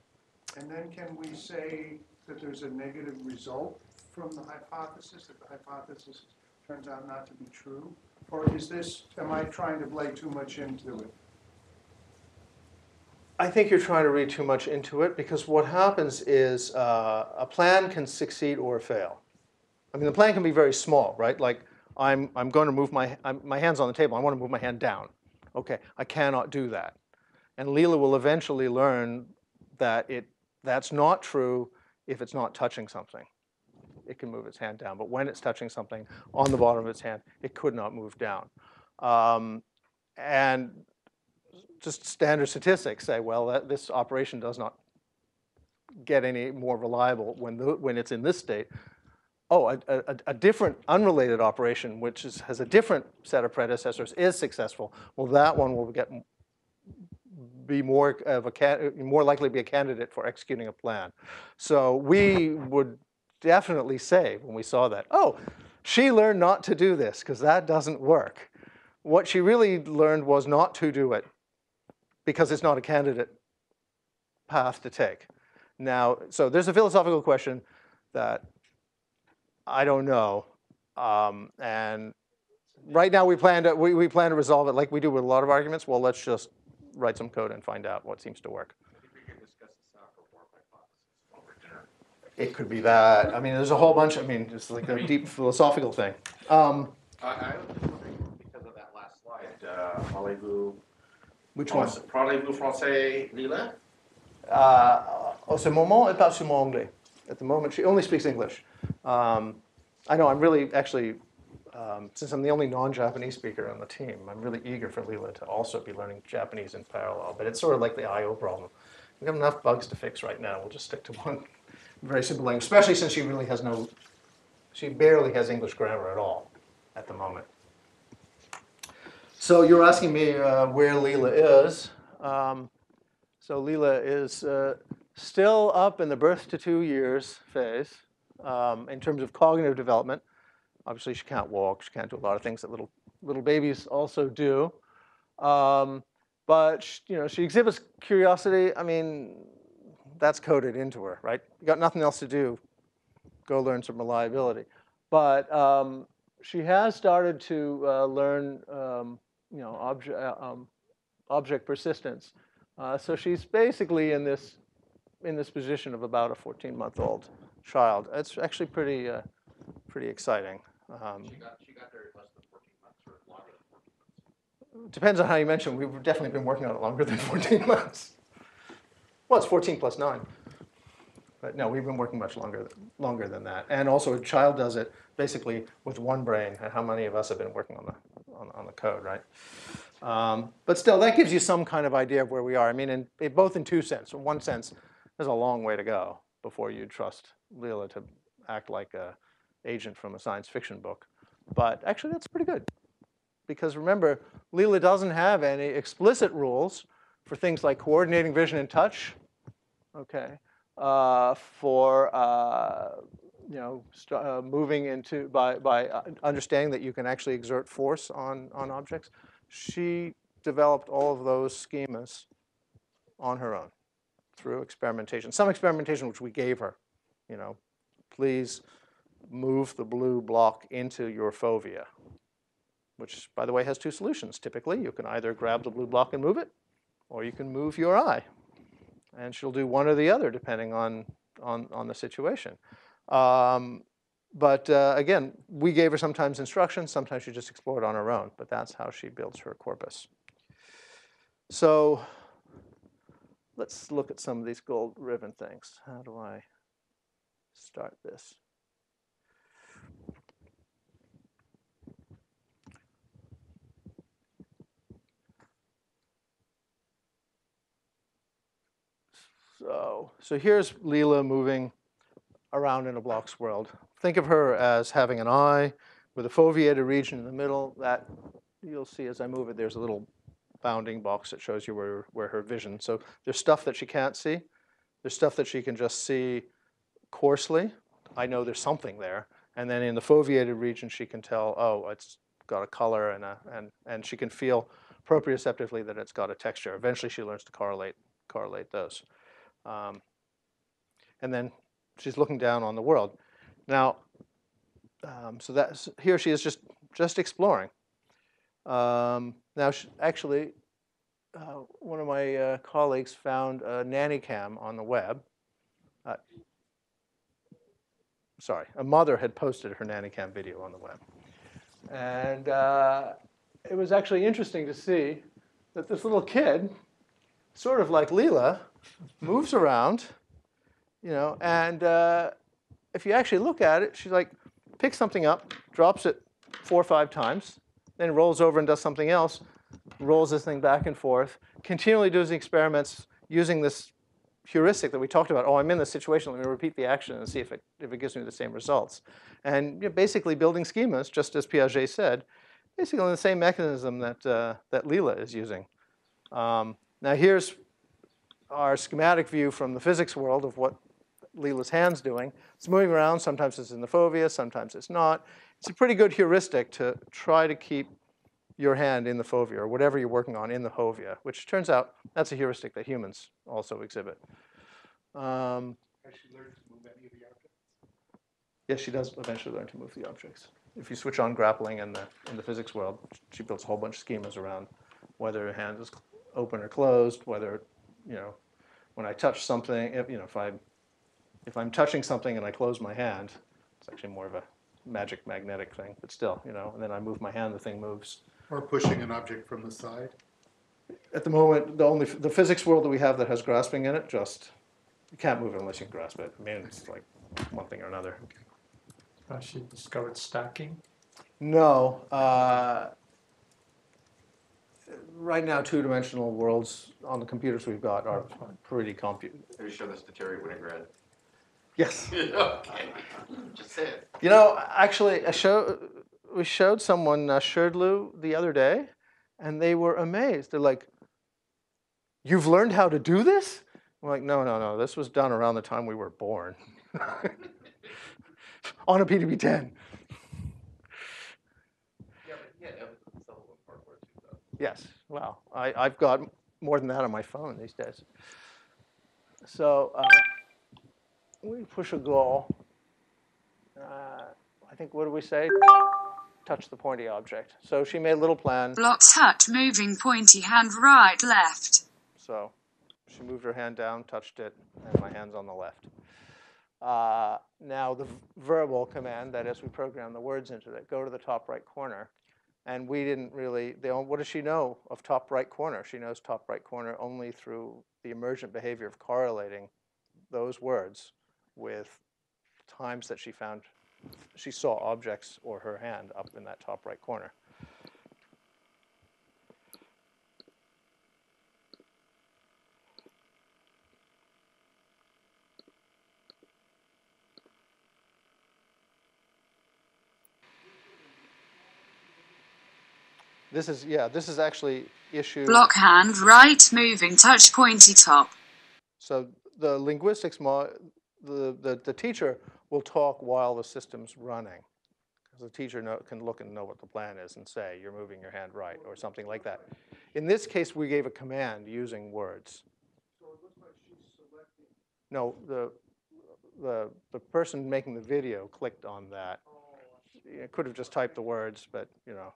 And then can we say that there's a negative result from the hypothesis, that the hypothesis turns out not to be true? Or is this, am I trying to lay too much into it? I think you're trying to read too much into it, because what happens is a plan can succeed or fail. I mean, the plan can be very small, right? Like, I'm going to move my hand's on the table. I want to move my hand down. OK, I cannot do that. And Leela will eventually learn that that's not true if it's not touching something. It can move its hand down. But when it's touching something on the bottom of its hand, it could not move down. And just standard statistics say, well, this operation does not get any more reliable when it's in this state. Oh, a different unrelated operation, which has a different set of predecessors, is successful. Well, that one will be more likely to be a candidate for executing a plan. So we would definitely say, when we saw that, oh, she learned not to do this, because that doesn't work. What she really learned was not to do it, because it's not a candidate path to take. Now, so there's a philosophical question that I don't know. And right now we plan to resolve it like we do with a lot of arguments. Well, let's just write some code and find out what seems to work. I think we could discuss the software warp hypothesis over dinner. It could be that. I mean, there's a whole bunch. I mean, it's like a deep philosophical thing. I was just wondering, because of that last slide, parlez-vous. Which one? Parlez-vous français, Leela? En ce moment, elle parle seulement anglais. At the moment, she only speaks English. I know I'm really actually, since I'm the only non-Japanese speaker on the team, I'm really eager for Leela to also be learning Japanese in parallel. But it's sort of like the I/O problem. We've got enough bugs to fix right now. We'll just stick to one very simple language, especially since she really has no, she barely has English grammar at all at the moment. So you're asking me where Leela is. So Leela is still up in the birth to 2 years phase. In terms of cognitive development, obviously she can't walk, she can't do a lot of things that little babies also do. But you know, she exhibits curiosity. I mean, that's coded into her, right? You got nothing else to do, go learn some reliability. But she has started to learn, you know, object persistence. So she's basically in this position of about a 14-month-old. Child. It's actually pretty, pretty exciting. She got there less than 14 months or longer than 14 months? Depends on how you mention. We've definitely been working on it longer than 14 months. Well, it's 14 plus 9. But no, we've been working much longer than that. And also, a child does it basically with one brain. How many of us have been working on the code, right? But still, that gives you some kind of idea of where we are. I mean, both in two senses. In one sense, there's a long way to go before you trust Leela to act like an agent from a science fiction book. But actually, that's pretty good. Because remember, Leela doesn't have any explicit rules for things like coordinating vision and touch, okay, for you know, moving into by understanding that you can actually exert force on objects. She developed all of those schemas on her own, through experimentation. Some experimentation which we gave her, you know, please move the blue block into your fovea, which, by the way, has two solutions. Typically, you can either grab the blue block and move it, or you can move your eye. And she'll do one or the other, depending on the situation. But again, we gave her sometimes instructions. Sometimes she just explored on her own. But that's how she builds her corpus. So let's look at some of these gold ribbon things. How do I start this? So here's Leela moving around in a blocks world. Think of her as having an eye with a foveated region in the middle. That you'll see as I move it, there's a little bounding box that shows you where her vision. So there's stuff that she can't see. There's stuff that she can just see coarsely. I know there's something there. And then in the foveated region, she can tell, oh, it's got a color, and she can feel proprioceptively that it's got a texture. Eventually, she learns to correlate those. And then she's looking down on the world. Now, so that's, here she is just exploring. Now, actually, one of my colleagues found a nanny cam on the web. Sorry, a mother had posted her nanny cam video on the web. And it was actually interesting to see that this little kid, sort of like Leela, moves around, you know, and if you actually look at it, she like picks something up, drops it 4 or 5 times, then rolls over and does something else, rolls this thing back and forth, continually does the experiments using this heuristic that we talked about. Oh, I'm in this situation. Let me repeat the action and see if it gives me the same results. And you know, basically building schemas, just as Piaget said, basically the same mechanism that that Leela is using. Now here's our schematic view from the physics world of what Leela's hand's doing. It's moving around. Sometimes it's in the fovea. Sometimes it's not. It's a pretty good heuristic to try to keep your hand in the fovea or whatever you're working on in the fovea, which turns out that's a heuristic that humans also exhibit. Has she learned to move any of the objects? Yes, she does eventually learn to move the objects. If you switch on grappling in the physics world, she builds a whole bunch of schemas around whether her hand is open or closed, whether, you know, when I touch something, if, you know, if I'm touching something and I close my hand, it's actually more of a magic magnetic thing, but still, you know, and then I move my hand, the thing moves. Or pushing an object from the side? At the moment, the physics world that we have that has grasping in it, just, you can't move it unless you can grasp it. I mean, it's like one thing or another. Has she discovered stacking? No. Right now, two-dimensional worlds on the computers we've got are pretty complicated. Are you sure that's the Terry Winograd? Yes. Okay. Just say it. You know, actually, we showed someone Sherdloo the other day, and they were amazed. They're like, "You've learned how to do this?" I'm like, "No, no, no. This was done around the time we were born, on a PDB-10." Yeah, but yeah, that was the whole part where it's done. Yes. Wow. I've got more than that on my phone these days. So we push a goal. I think, what do we say? Touch the pointy object. So she made a little plan. Block touch, moving pointy hand right, left. So she moved her hand down, touched it, and my hand's on the left. Now the verbal command, that is, we program the words into it, go to the top right corner. And we didn't really, what does she know of top right corner? She knows top right corner only through the emergent behavior of correlating those words with times that she found she saw objects or her hand up in that top right corner. This is, yeah, this is actually issue... Block hand, right, moving, touch, pointy top. So the linguistics, the teacher will talk while the system's running, because the teacher can look and know what the plan is and say, you're moving your hand right, or something like that. In this case, we gave a command using words. So it looks like she's selecting. No, the person making the video clicked on that. It could have just typed the words, but you know,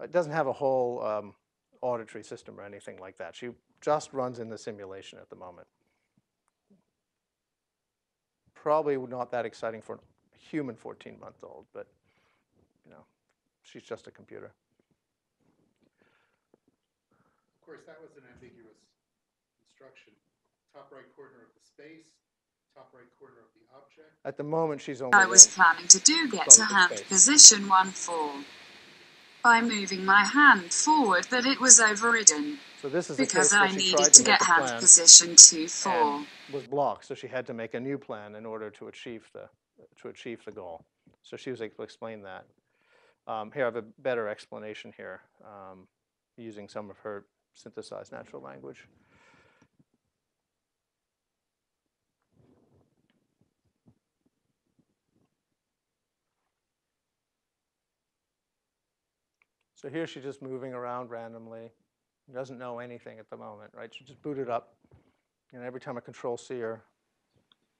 it doesn't have a whole auditory system or anything like that. She just runs in the simulation at the moment. Probably not that exciting for a human 14-month-old, but you know, she's just a computer. Of course, that was an ambiguous instruction. Top right corner of the space, top right corner of the object. At the moment, she's only. I was planning to do get to hand space. Position 1-4 by moving my hand forward, but it was overridden. So this is because I needed to get hand position 2-4. Was blocked, so she had to make a new plan in order to achieve the goal. So she was able to explain that. Here I have a better explanation here, using some of her synthesized natural language. So here she's just moving around randomly. She doesn't know anything at the moment, right? She just booted up, and every time I Control-C her,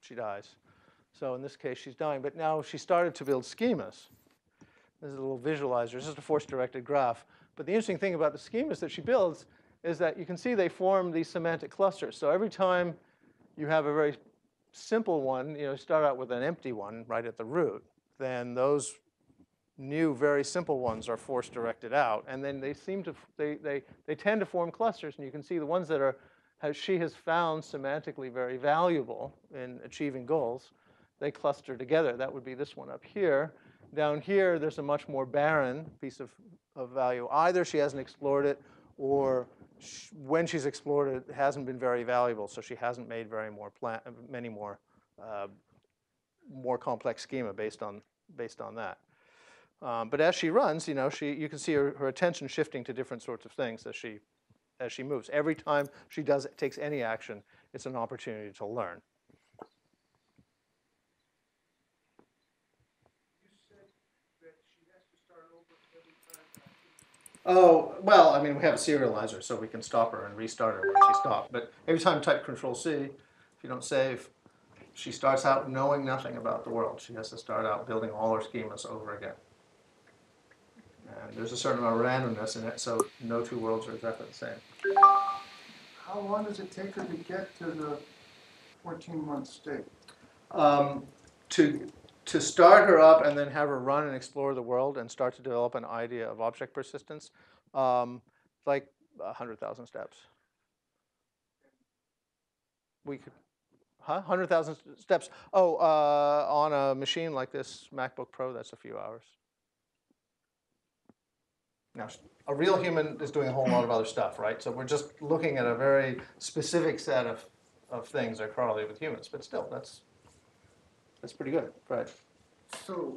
she dies. So in this case, she's dying. But now she started to build schemas. This is a little visualizer. This is a force-directed graph. But the interesting thing about the schemas that she builds is that you can see they form these semantic clusters. So every time you have a very simple one, you know, start out with an empty one right at the root, then those new very simple ones are force-directed out. And then they seem to, they tend to form clusters. And you can see the ones that are, she has found semantically very valuable in achieving goals, they cluster together. That would be this one up here. Down here, there's a much more barren piece of value. Either she hasn't explored it, or when she's explored it, it hasn't been very valuable. So she hasn't made many more complex schema based on that. But as she runs, you know, you can see her attention shifting to different sorts of things as she moves. Every time she takes any action, it's an opportunity to learn. Oh, well, I mean, we have a serializer, so we can stop her and restart her when she stops. But every time you type Control-C, if you don't save, she starts out knowing nothing about the world. She has to start out building all her schemas over again. And there's a certain amount of randomness in it, so no two worlds are exactly the same. How long does it take her to get to the 14-month state? To start her up and then have her run and explore the world and start to develop an idea of object persistence, like 100,000 steps. We could, 100,000 steps. Oh, on a machine like this MacBook Pro, that's a few hours. Now, a real human is doing a whole lot of other stuff, right? So we're just looking at a very specific set of things that correlate with humans, but still, that's pretty good, right? So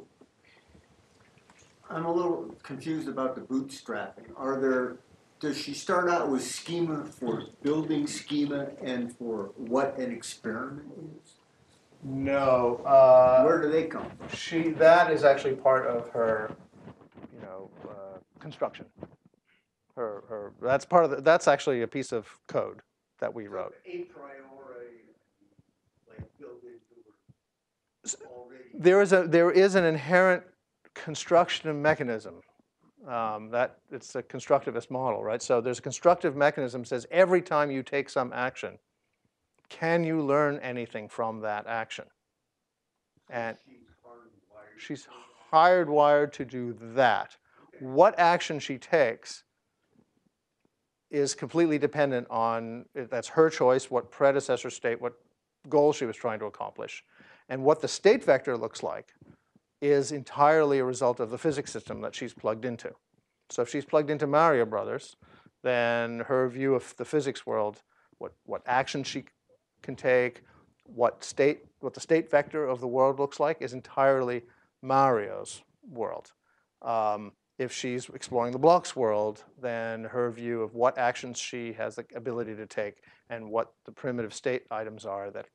I'm a little confused about the bootstrapping. Does she start out with schema for building schema and for what an experiment is? No. Where do they come from? That is actually part of her, you know, construction. That's part of that's actually a piece of code that we wrote. A priori, like building. There is an inherent construction mechanism that it's a constructivist model, right? So there's a constructive mechanism that says every time you take some action, can you learn anything from that action? And she's hardwired to do that. What action she takes is completely dependent on, that's her choice, what predecessor state, what goal she was trying to accomplish. And what the state vector looks like is entirely a result of the physics system that she's plugged into. So if she's plugged into Mario Brothers, then her view of the physics world, what action she can take, what the state vector of the world looks like is entirely Mario's world. If she's exploring the blocks world, then her view of what actions she has the ability to take and what the primitive state items are that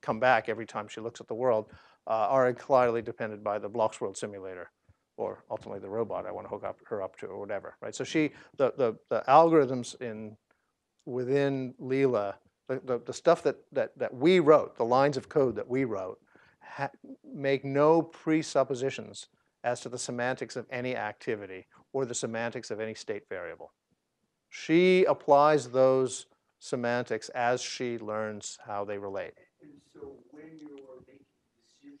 come back every time she looks at the world are entirely depended by the blocks world simulator, or ultimately the robot I want to hook up her up to, or whatever, right? So the algorithms within Leela, the stuff that we wrote, the lines of code that we wrote, make no presuppositions as to the semantics of any activity or the semantics of any state variable. She applies those semantics as she learns how they relate. And so when you're making decisions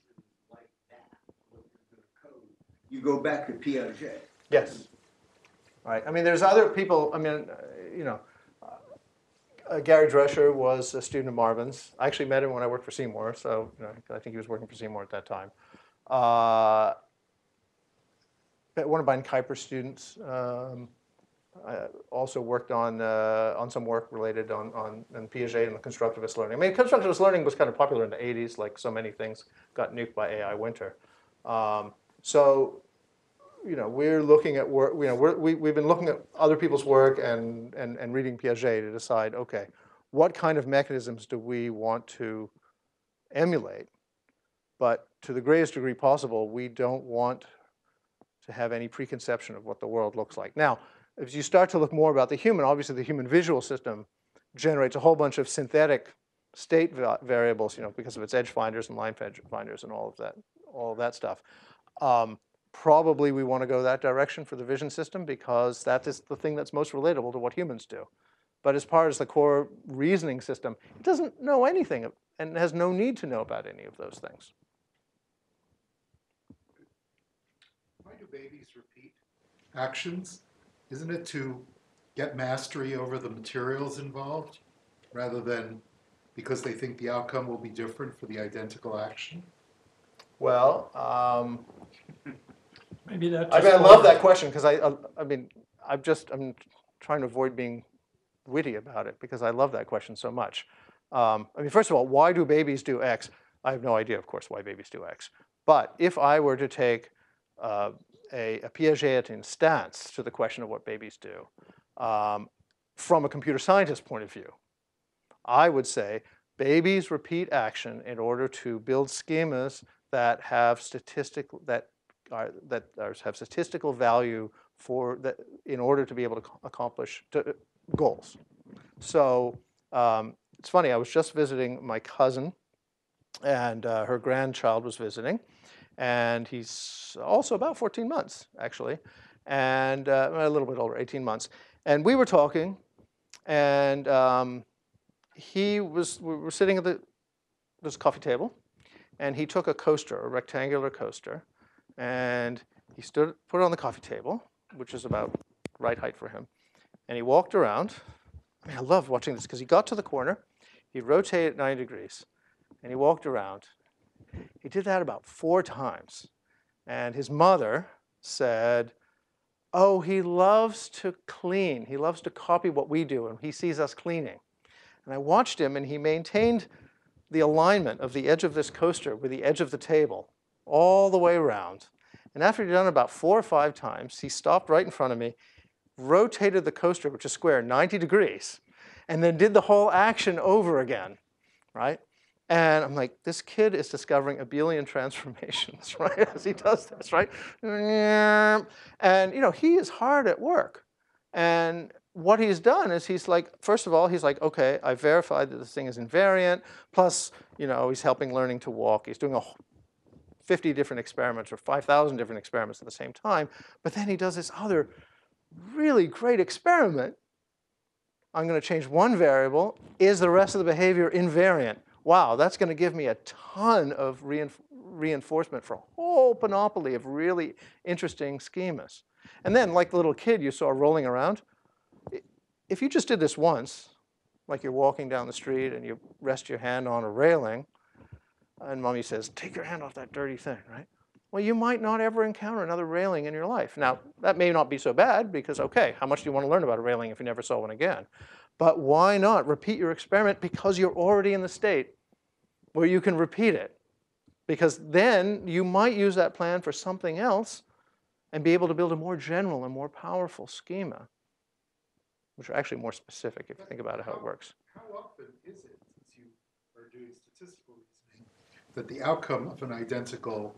like that, what you're going to code, you go back to Piaget. Yes. Right. I mean, there's other people. I mean, you know, Gary Drescher was a student of Marvin's. I actually met him when I worked for Seymour. So you know, I think he was working for Seymour at that time. One of mine Kuiper's students also worked on some work related on Piaget and the constructivist learning. I mean, constructivist learning was kind of popular in the 80s, like so many things got nuked by AI winter. So, you know, we're looking at work. You know, we've been looking at other people's work and reading Piaget to decide, okay, what kind of mechanisms do we want to emulate? But to the greatest degree possible, we don't want to have any preconception of what the world looks like now. As you start to look more about the human, obviously the human visual system generates a whole bunch of synthetic state variables, you know, because of its edge finders and line finders and all of that stuff. Probably we want to go that direction for the vision system because that is the thing that's most relatable to what humans do. But as far as the core reasoning system, it doesn't know anything and has no need to know about any of those things. Why do babies repeat actions? Isn't it to get mastery over the materials involved rather than because they think the outcome will be different for the identical action? Well, maybe that. I mean, I love that question because I'm trying to avoid being witty about it because I love that question so much. I mean, first of all, why do babies do X? I have no idea, of course, why babies do X. But if I were to take a Piagetian stance to the question of what babies do from a computer scientist's point of view, I would say babies repeat action in order to build schemas that have statistical value for that in order to be able to accomplish goals. So it's funny. I was just visiting my cousin, and her grandchild was visiting, and he's also about 14 months actually, and a little bit older, 18 months. And we were talking, and we were sitting at this coffee table, and he took a coaster, a rectangular coaster, and he put it on the coffee table, which is about right height for him, and he walked around. I mean, I love watching this because he got to the corner, he rotated 9 degrees, and he walked around. He did that about 4 times, and his mother said, "Oh, he loves to clean. He loves to copy what we do, and he sees us cleaning." And I watched him, and he maintained the alignment of the edge of this coaster with the edge of the table all the way around. And after he'd done about 4 or 5 times, he stopped right in front of me, rotated the coaster, which is square, 90 degrees, and then did the whole action over again, right? And I'm like, this kid is discovering abelian transformations, right, as he does this, right? And, you know, he is hard at work. And what he's done is he's like, first of all, he's like, okay, I verified that this thing is invariant. Plus, you know, he's helping learning to walk. He's doing 50 different experiments or 5,000 different experiments at the same time. But then he does this other really great experiment. I'm going to change one variable. Is the rest of the behavior invariant? Wow, that's going to give me a ton of reinforcement for a whole panoply of really interesting schemas. And then, like the little kid you saw rolling around, if you just did this once, like you're walking down the street and you rest your hand on a railing, and mommy says, take your hand off that dirty thing, right? Well, you might not ever encounter another railing in your life. Now, that may not be so bad because, okay, how much do you want to learn about a railing if you never saw one again? But why not repeat your experiment because you're already in the state where you can repeat it? Because then you might use that plan for something else and be able to build a more general and more powerful schema, which are actually more specific if you think about how it works. How often is it, since you are doing statistical reasoning, that the outcome of an identical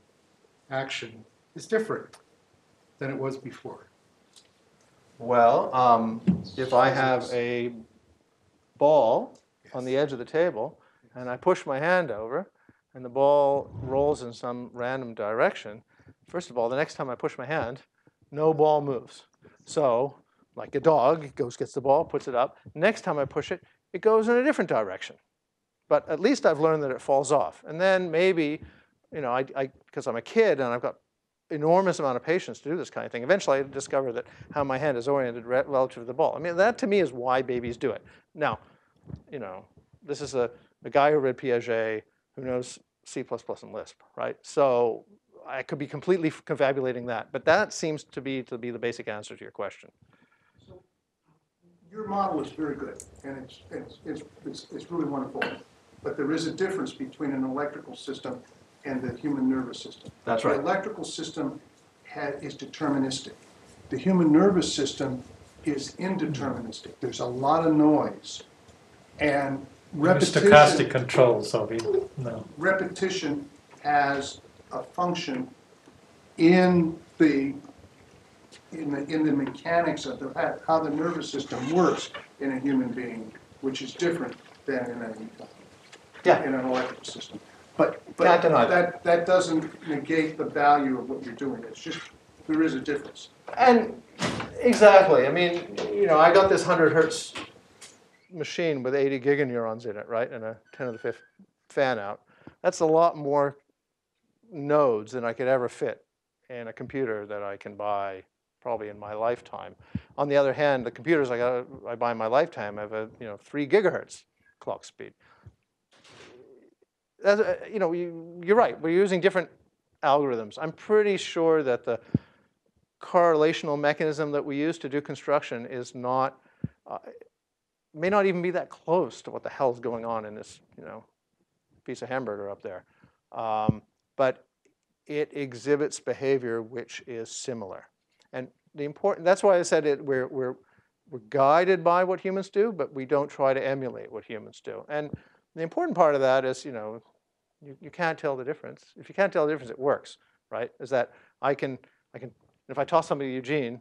action is different than it was before? Well, if I have a ball on the edge of the table and I push my hand over and the ball rolls in some random direction, first of all, the next time I push my hand, no ball moves. So, like a dog, it goes, gets the ball, puts it up. Next time I push it, it goes in a different direction. But at least I've learned that it falls off. And then maybe, you know, because I'm a kid and I've got enormous amount of patience to do this kind of thing, eventually I discover that how my hand is oriented relative to the ball. I mean, that to me is why babies do it. Now, you know, this is a guy who read Piaget who knows C++ and Lisp, right? So I could be completely confabulating that. But that seems to be the basic answer to your question. Your model is very good, and it's really wonderful. But there is a difference between an electrical system and the human nervous system. That's right. The electrical system is deterministic. The human nervous system is indeterministic. There's a lot of noise, and repetition. Stochastic control, Sophie. No. Repetition has a function in the mechanics of how the nervous system works in a human being, which is different than in a in an electrical system. But can't deny that. That doesn't negate the value of what you're doing. It's just there is a difference. And exactly. I mean, you know, I got this 100 hertz machine with 80 giganeurons in it, right, and a 10 to the fifth fan out. That's a lot more nodes than I could ever fit in a computer that I can buy probably in my lifetime. On the other hand, the computers I buy in my lifetime have a 3 gigahertz clock speed. That's, you're right. We're using different algorithms. I'm pretty sure that the correlational mechanism that we use to do construction is not may not even be that close to what the hell's going on in this piece of hamburger up there. But it exhibits behavior which is similar. And the important, that's why I said it, we're guided by what humans do, but we don't try to emulate what humans do. And the important part of that is, you can't tell the difference. If you can't tell the difference, it works, right? Is that I can if I toss something to Eugene,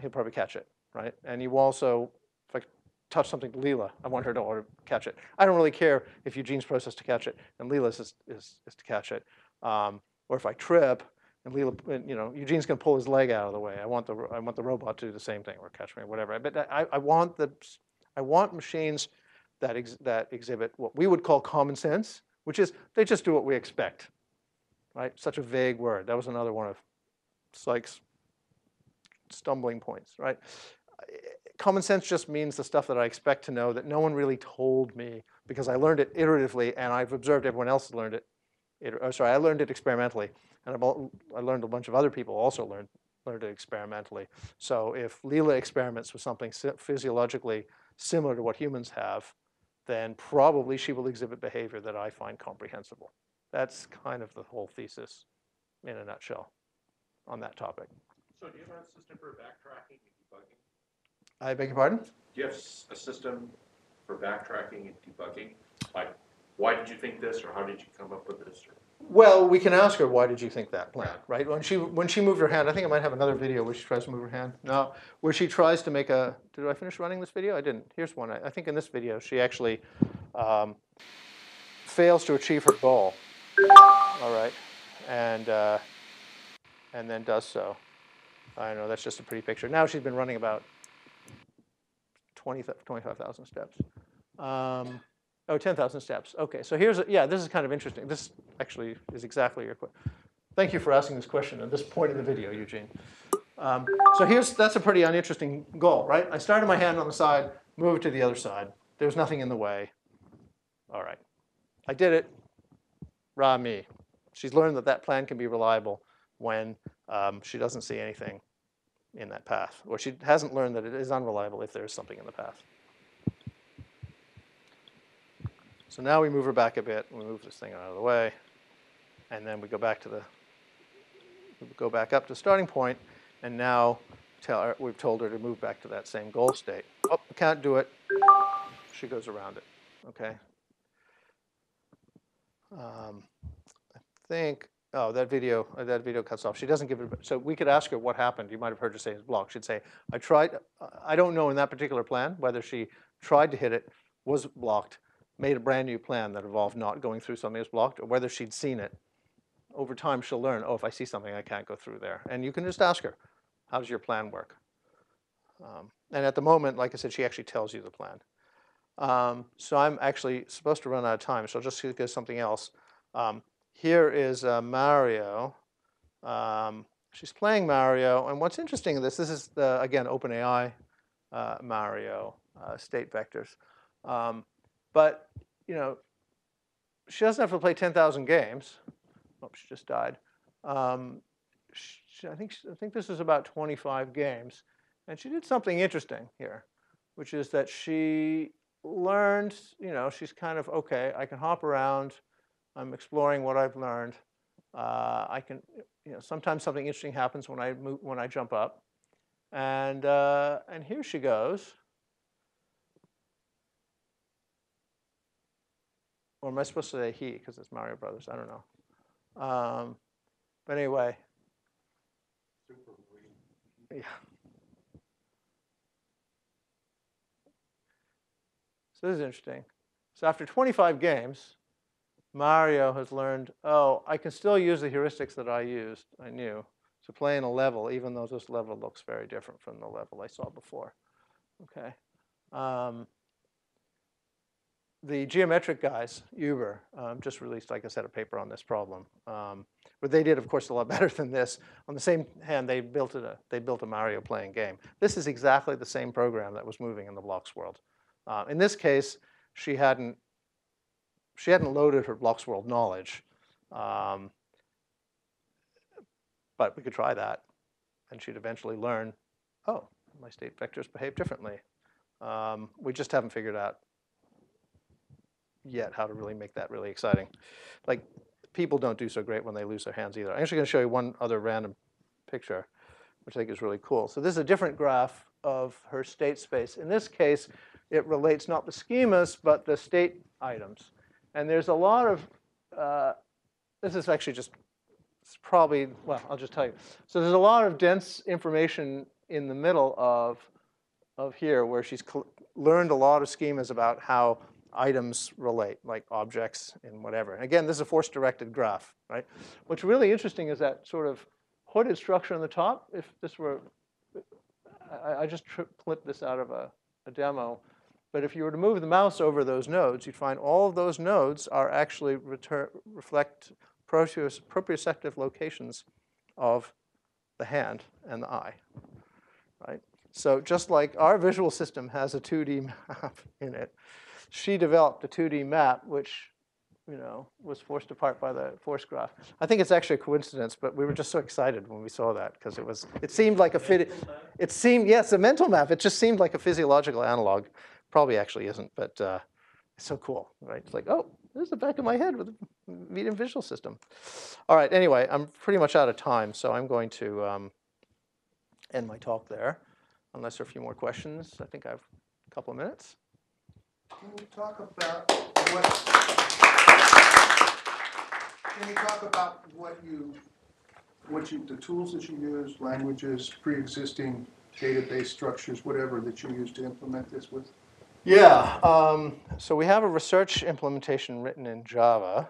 he'll probably catch it, right? And you also, if I touch something to Leela, I want her to catch it. I don't really care if Eugene's process to catch it and Leela's is to catch it. Or if I trip, and Leela, Eugene's going to pull his leg out of the way. I want the robot to do the same thing or catch me or whatever. But I want machines that exhibit what we would call common sense, which is they just do what we expect, right? Such a vague word. That was another one of Psych's stumbling points, right? Common sense just means the stuff that I expect to know that no one really told me because I learned it iteratively and I've observed everyone else learned it. I learned it experimentally, and I learned a bunch of other people also learned it experimentally. So if Leela experiments with something physiologically similar to what humans have, then probably she will exhibit behavior that I find comprehensible. That's kind of the whole thesis in a nutshell on that topic. So do you have a system for backtracking and debugging? I beg your pardon? Do you have a system for backtracking and debugging? Like, why did you think this, or how did you come up with this? Well, we can ask her, why did you think that plan, right? When she moved her hand, I think I might have another video where she tries to move her hand. No, where she tries to make a, did I finish running this video? I didn't. Here's one. I think in this video, she actually fails to achieve her goal. All right. And then does so. I don't know, that's just a pretty picture. Now she's been running about 25,000 steps. 10,000 steps. Okay, so here's, this is kind of interesting. This actually is exactly your question. Thank you for asking this question at this point in the video, Eugene. So that's a pretty uninteresting goal, right? I started my hand on the side, moved to the other side. There was nothing in the way. All right, I did it. Rah me. She's learned that plan can be reliable when she doesn't see anything in that path, or she hasn't learned that it is unreliable if there is something in the path. So now we move her back a bit, and we move this thing out of the way, and then we go back up to the starting point, and now we've told her to move back to that same goal state. Oh, I can't do it. She goes around it. Okay. I think that video cuts off. She doesn't give it. So we could ask her what happened. You might have heard her say it's blocked. She'd say, "I tried. I don't know in that particular plan whether she tried to hit it, was blocked." Made a brand new plan that involved not going through something that's blocked, or whether she'd seen it. Over time, she'll learn, oh, if I see something, I can't go through there. And you can just ask her, how does your plan work? And at the moment, like I said, she actually tells you the plan. So I'm actually supposed to run out of time, so I'll just go something else. Here is Mario. She's playing Mario. And what's interesting in this is, again, OpenAI Mario state vectors. But, she doesn't have to play 10,000 games. Oh, she just died. I think this is about 25 games. And she did something interesting here, which is that she learned, she's kind of, okay, I can hop around. I'm exploring what I've learned. I can, sometimes something interesting happens when I move, when I jump up. And here she goes. Or am I supposed to say he, because it's Mario Brothers? I don't know. But anyway. Super weird. Yeah. So this is interesting. So after 25 games, Mario has learned, oh, I can still use the heuristics that I used, I knew, to play in a level, even though this level looks very different from the level I saw before. Okay. The geometric guys, Uber, just released, like I said, a paper on this problem. But they did, of course, a lot better than this. On the same hand, they built a Mario playing game. This is exactly the same program that was moving in the blocks world. In this case, she hadn't loaded her blocks world knowledge. But we could try that, and she'd eventually learn, oh, my state vectors behave differently. We just haven't figured out yet how to really make that really exciting. Like, people don't do so great when they lose their hands either. I'm actually going to show you one other random picture, which I think is really cool. So this is a different graph of her state space. In this case, it relates not the schemas, but the state items. And there's a lot of, this is actually just, it's probably, well, I'll just tell you. So there's a lot of dense information in the middle of here where she's learned a lot of schemas about how items relate, like objects and whatever. And again, this is a force-directed graph, right? What's really interesting is that sort of hooded structure on the top. If this were, I just clipped this out of a demo. But if you were to move the mouse over those nodes, you'd find all of those nodes are actually reflect proprioceptive locations of the hand and the eye, right? So just like our visual system has a 2D map in it, she developed a 2D map, which, you know, was forced apart by the force graph. I think it's actually a coincidence, but we were just so excited when we saw that because it seemed like a yes, a mental map. It just seemed like a physiological analog. Probably actually isn't, but it's so cool, right? It's like, oh, there's the back of my head with the medium visual system. All right. Anyway, I'm pretty much out of time, so I'm going to end my talk there, unless there are a few more questions. I think I have a couple of minutes. Can you talk about the tools that you use, languages, pre-existing database structures, whatever that you use to implement this with? Yeah. So we have a research implementation written in Java,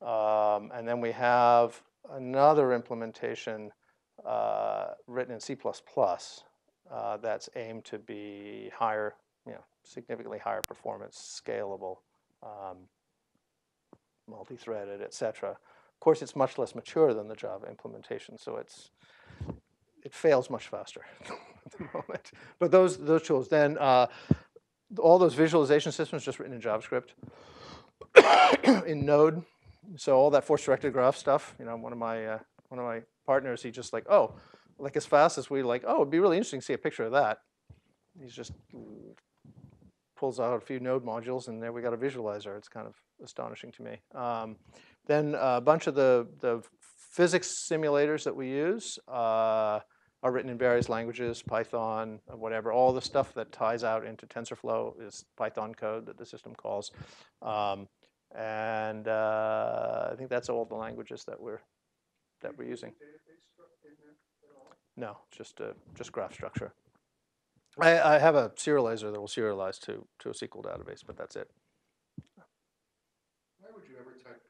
and then we have another implementation written in C++ that's aimed to be higher, you know, significantly higher performance, scalable, multi-threaded, et cetera. Of course, it's much less mature than the Java implementation, so it fails much faster at the moment. But those tools, then all those visualization systems just written in JavaScript, in Node. So all that force-directed graph stuff, you know, one of my partners, he just like, oh, like as fast as we like, oh, it'd be really interesting to see a picture of that. He's just pulls out a few node modules, and there we got a visualizer. It's kind of astonishing to me. Then a bunch of the physics simulators that we use are written in various languages, Python, whatever. All the stuff that ties out into TensorFlow is Python code that the system calls. I think that's all the languages that we're using. No, just graph structure. I have a serializer that will serialize to a SQL database, but that's it. Why would you ever type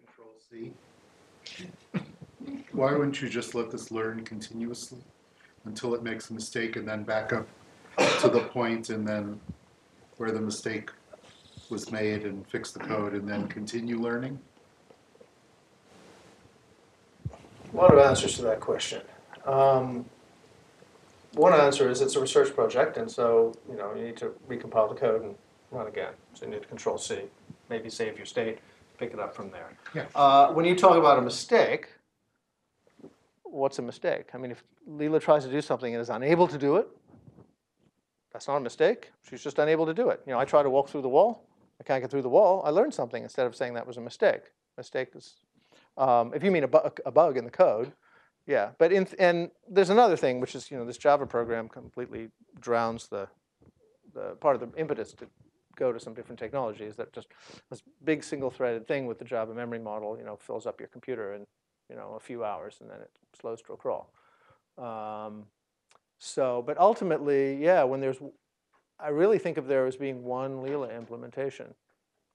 Control-C? Why wouldn't you just let this learn continuously until it makes a mistake and then back up to the point and then where the mistake was made and fix the code and then continue learning? A lot of answers to that question. One answer is it's a research project, and so you know you need to recompile the code and run again. So you need to Control-C, maybe save your state, pick it up from there. Yeah. When you talk about a mistake, what's a mistake? I mean, if Leela tries to do something and is unable to do it, that's not a mistake. She's just unable to do it. You know, I try to walk through the wall. I can't get through the wall. I learned something instead of saying that was a mistake. Mistake is, if you mean a bug in the code. Yeah, but and there's another thing, which is, you know, this Java program completely drowns the part of the impetus to go to some different technologies. That just this big single-threaded thing with the Java memory model, you know, fills up your computer in, you know, a few hours, and then it slows to a crawl. But ultimately, yeah, when there's, I really think of there as being one Leela implementation,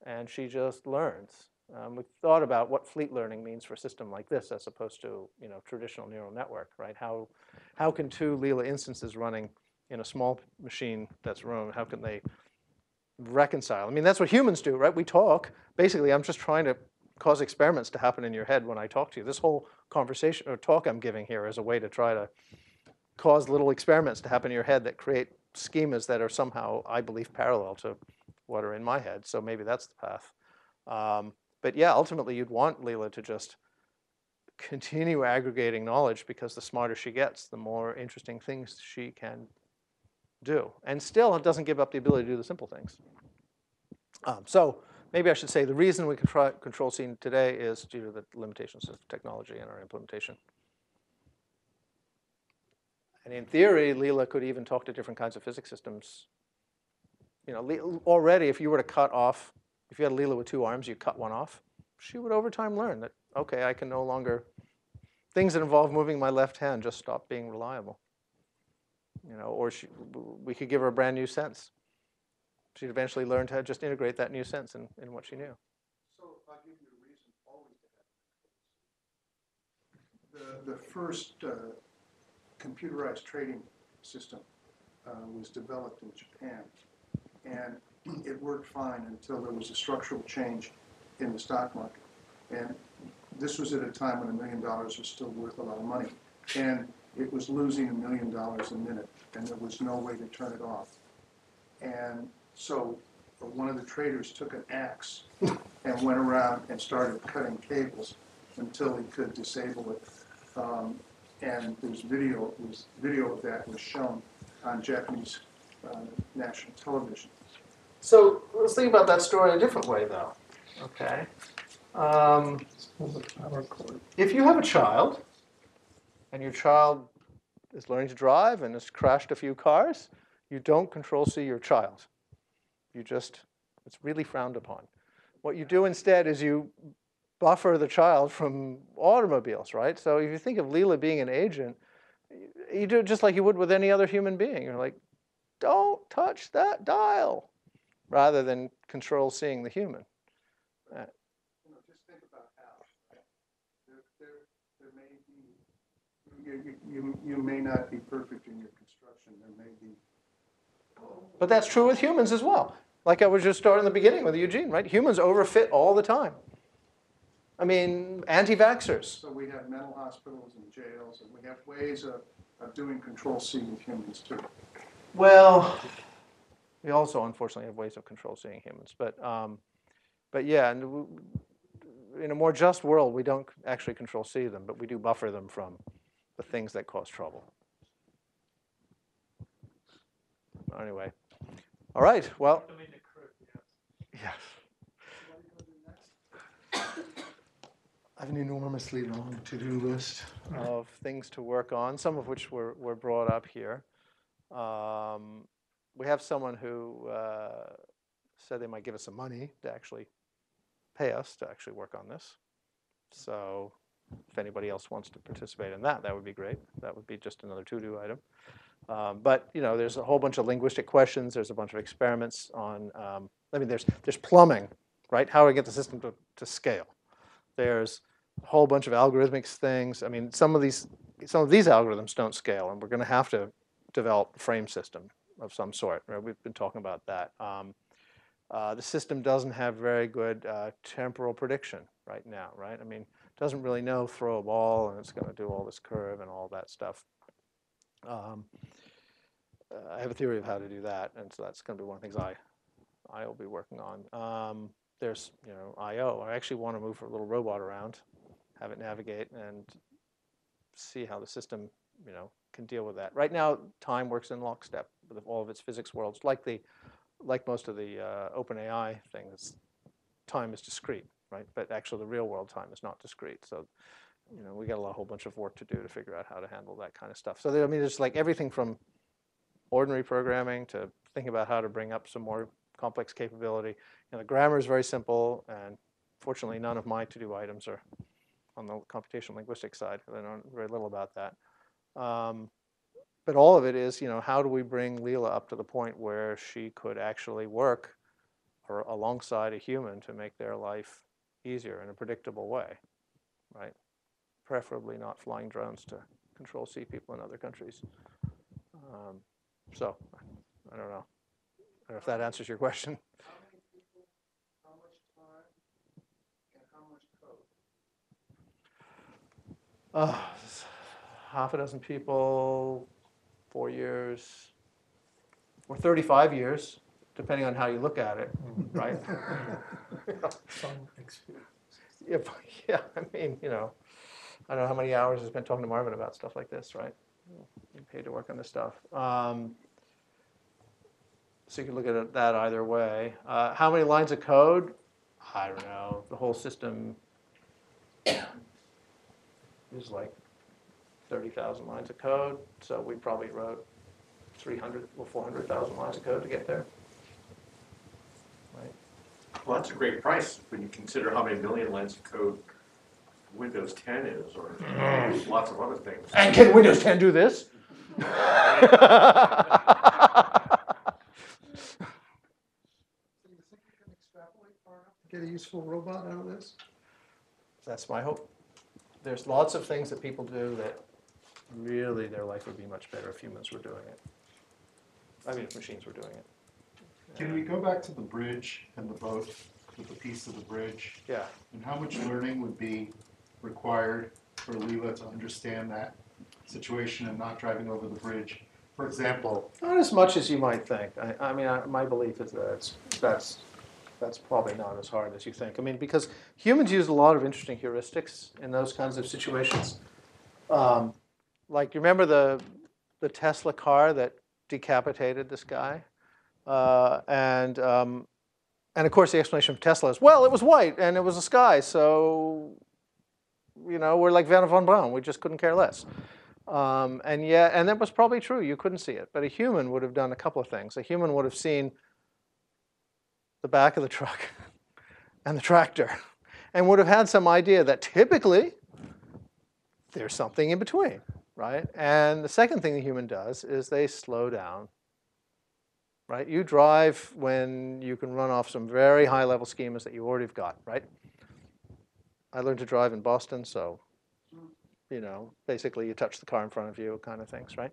and she just learns, We've thought about what fleet learning means for a system like this as opposed to, you know, traditional neural network, right? How can two Leela instances running in a small machine that's run, how can they reconcile? I mean, that's what humans do, right? We talk. Basically, I'm just trying to cause experiments to happen in your head when I talk to you. This whole conversation or talk I'm giving here is a way to try to cause little experiments to happen in your head that create schemas that are somehow, I believe, parallel to what are in my head. So maybe that's the path. But yeah, ultimately, you'd want Leela to just continue aggregating knowledge because the smarter she gets, the more interesting things she can do. And still, it doesn't give up the ability to do the simple things. So maybe I should say the reason we control scene today is due to the limitations of technology and our implementation. And in theory, Leela could even talk to different kinds of physics systems. You know, already, if you were to cut off, if you had a Leela with two arms, you cut one off, she would over time learn that, OK, I can no longer, things that involve moving my left hand just stop being reliable. You know, or she, we could give her a brand new sense. She'd eventually learn to just integrate that new sense in what she knew. So I'll give you a reason always to have it. The first computerized trading system was developed in Japan. And it worked fine until there was a structural change in the stock market. And this was at a time when $1 million was still worth a lot of money. And it was losing $1 million a minute. And there was no way to turn it off. And so one of the traders took an axe and went around and started cutting cables until he could disable it. And there's video of that was shown on Japanese national television. So let's think about that story a different way, though. OK. If you have a child, and your child is learning to drive and has crashed a few cars, you don't control C your child. You just, it's really frowned upon. What you do instead is you buffer the child from automobiles, right? So if you think of Leela being an agent, you do it just like you would with any other human being. You're like, don't touch that dial, rather than control seeing the human. You know, just think about how there may be, you may not be perfect in your construction. There may be. But that's true with humans as well. Like I was just starting in the beginning with Eugene, right? Humans overfit all the time. I mean, anti-vaxxers. So we have mental hospitals and jails, and we have ways of doing control C with humans too. Well, we also, unfortunately, have ways of control seeing humans. But yeah, and in a more just world, we don't actually control see them, but we do buffer them from the things that cause trouble. Anyway, all right. Well, yes. I have an enormously long to-do list of things to work on, some of which were brought up here. We have someone who said they might give us some money to actually pay us to actually work on this. So if anybody else wants to participate in that, that would be great. That would be just another to-do item. But you know, there's a whole bunch of linguistic questions. There's a bunch of experiments on, I mean, there's plumbing, right? How do we get the system to scale? There's a whole bunch of algorithmic things. I mean, some of these algorithms don't scale, and we're going to have to develop a frame system of some sort. Right? We've been talking about that. The system doesn't have very good temporal prediction right now, right? I mean, it doesn't really know throw a ball and it's going to do all this curve and all that stuff. I have a theory of how to do that, and so that's going to be one of the things I will be working on. There's, you know, I/O. I actually want to move a little robot around, have it navigate, and see how the system, you know, can deal with that. Right now, time works in lockstep with all of its physics worlds, like most of the OpenAI things. Time is discrete, right? But actually, the real world time is not discrete. So, you know, we got a whole bunch of work to do to figure out how to handle that kind of stuff. So, I mean, there's like everything from ordinary programming to thinking about how to bring up some more complex capability. And the grammar is very simple, and fortunately, none of my to-do items are on the computational linguistic side. I know very little about that. But all of it is, you know, how do we bring Leela up to the point where she could actually work or alongside a human to make their life easier in a predictable way, right? Preferably not flying drones to control sea people in other countries. So I don't know. I don't know if that answers your question. How many people, how much time, and how much code? Half a dozen people, 4 years, or 35 years, depending on how you look at it, right? Some experience. Yeah, yeah, I mean, you know, I don't know how many hours I spent talking to Marvin about stuff like this, right? Being paid to work on this stuff. So you can look at it that either way. How many lines of code? I don't know. The whole system is like 30,000 lines of code. So we probably wrote 300 or 400,000 lines of code to get there. Right. Well, that's a great price when you consider how many million lines of code Windows 10 is, or lots of other things. And can Windows 10 do this? Do you think you can extrapolate far enough to get a useful robot out of this? That's my hope. There's lots of things that people do that really their life would be much better if humans were doing it. I mean, if machines were doing it. Can we go back to the bridge and the boat, to the piece of the bridge? Yeah. And how much learning would be required for Leela to understand that situation and not driving over the bridge, for example? Not as much as you might think. I mean, my belief is that that's probably not as hard as you think. I mean, because humans use a lot of interesting heuristics in those kinds of situations. Like, you remember the Tesla car that decapitated this guy? And of course, the explanation of Tesla is, well, it was white and it was a sky, so, you know, we're like Werner Von Braun. We just couldn't care less. And yeah, and that was probably true. You couldn't see it. But a human would have done a couple of things. A human would have seen the back of the truck and the tractor and would have had some idea that typically there's something in between, right? And the second thing the human does is they slow down. Right? You drive when you can run off some very high-level schemas that you already have got, right? I learned to drive in Boston, so, you know, basically you touch the car in front of you, kind of things, right?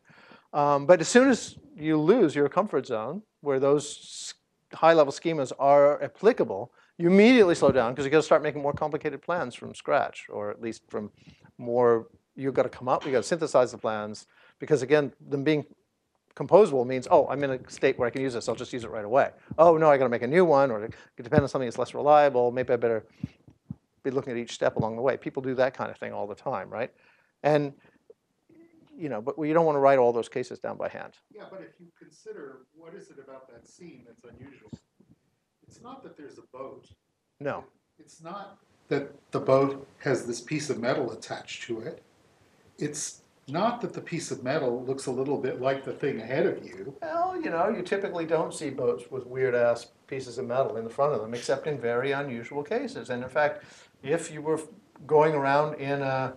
But as soon as you lose your comfort zone, where those high-level schemas are applicable, you immediately slow down, because you've got to start making more complicated plans from scratch, or at least from more, you've got to come up, you've got to synthesize the plans, because again, them being composable means, oh, I'm in a state where I can use this. I'll just use it right away. Oh, no, I got to make a new one, or it depends on something that's less reliable. Maybe I better be looking at each step along the way. People do that kind of thing all the time, right? And, you know, but you don't want to write all those cases down by hand. Yeah, but if you consider what is it about that scene that's unusual, it's not that there's a boat. No. It's not that the boat has this piece of metal attached to it. It's not that the piece of metal looks a little bit like the thing ahead of you. Well, you know, you typically don't see boats with weird-ass pieces of metal in the front of them, except in very unusual cases. And in fact, if you were going around in a,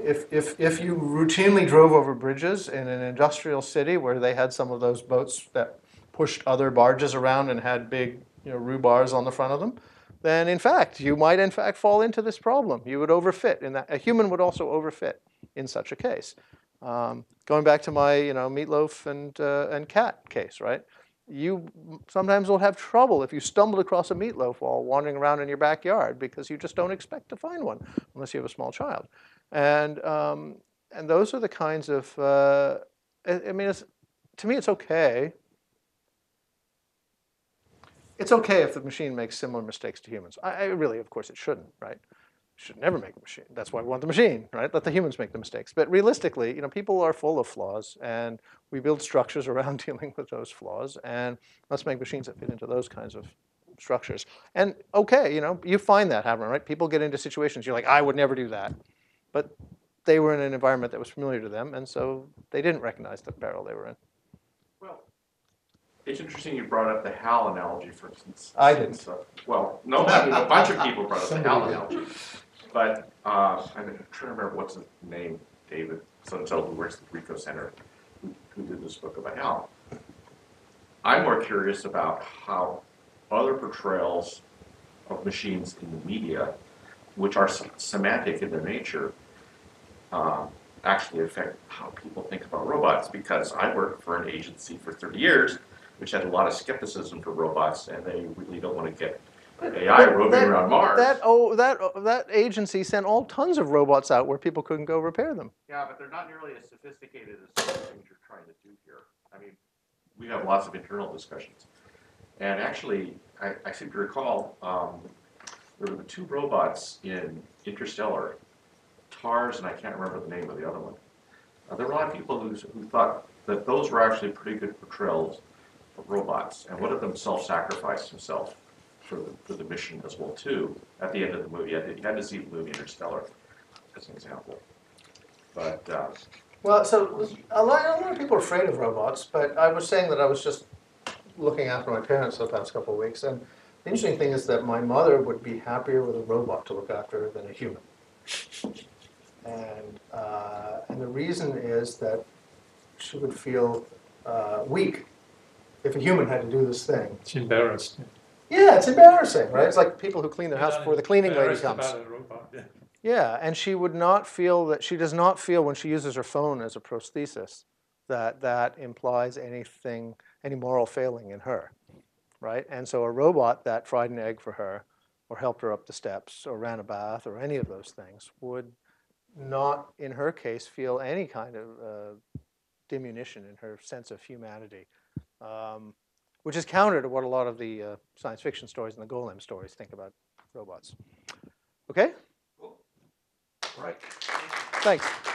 if you routinely drove over bridges in an industrial city where they had some of those boats that pushed other barges around and had big, you know, rubars on the front of them, then in fact, you might in fact fall into this problem. You would overfit, and a human would also overfit in such a case. Going back to my, you know, meatloaf and cat case, right? You sometimes will have trouble if you stumbled across a meatloaf while wandering around in your backyard, because you just don't expect to find one unless you have a small child. And those are the kinds of, I mean, to me, it's okay. It's okay if the machine makes similar mistakes to humans. I really, of course, it shouldn't, right? Should never make a machine. That's why we want the machine, right? Let the humans make the mistakes. But realistically, you know, people are full of flaws, and we build structures around dealing with those flaws. And let's make machines that fit into those kinds of structures. And okay, you know, you find that happening, right? People get into situations you're like, I would never do that, but they were in an environment that was familiar to them, and so they didn't recognize the peril they were in. Well, it's interesting you brought up the HAL analogy, for instance. I didn't. So, well, no, a bunch of people brought up the HAL analogy. But I'm trying to remember what's his name, David Sonsal, who works at the RICO Center, who did this book about HAL. I'm more curious about how other portrayals of machines in the media, which are semantic in their nature, actually affect how people think about robots. Because I worked for an agency for 30 years, which had a lot of skepticism for robots, and they really don't want to get AI roving around Mars. That agency sent all tons of robots out where people couldn't go repair them. Yeah, but they're not nearly as sophisticated as some of the things you're trying to do here. I mean, we have lots of internal discussions. And actually, I seem to recall there were the two robots in Interstellar, TARS, and I can't remember the name of the other one. There were a lot of people who thought that those were actually pretty good portrayals of robots. And one of them self-sacrificed himself for the mission as well, too, at the end of the movie. You had to see the movie Interstellar as an example. But well, so a lot of people are afraid of robots, but I was saying that I was just looking after my parents the past couple of weeks, and the interesting thing is that my mother would be happier with a robot to look after than a human. And the reason is that she would feel weak if a human had to do this thing. It's embarrassing. Yeah, it's embarrassing, right? It's like people who clean their house before the cleaning lady comes. About a robot, yeah. Yeah, and she would not feel that, she does not feel when she uses her phone as a prosthesis that that implies anything, any moral failing in her, right? And so a robot that fried an egg for her or helped her up the steps or ran a bath or any of those things would not, in her case, feel any kind of diminution in her sense of humanity, which is counter to what a lot of the science fiction stories and the Golem stories think about robots. Okay? Cool. All right. Thanks.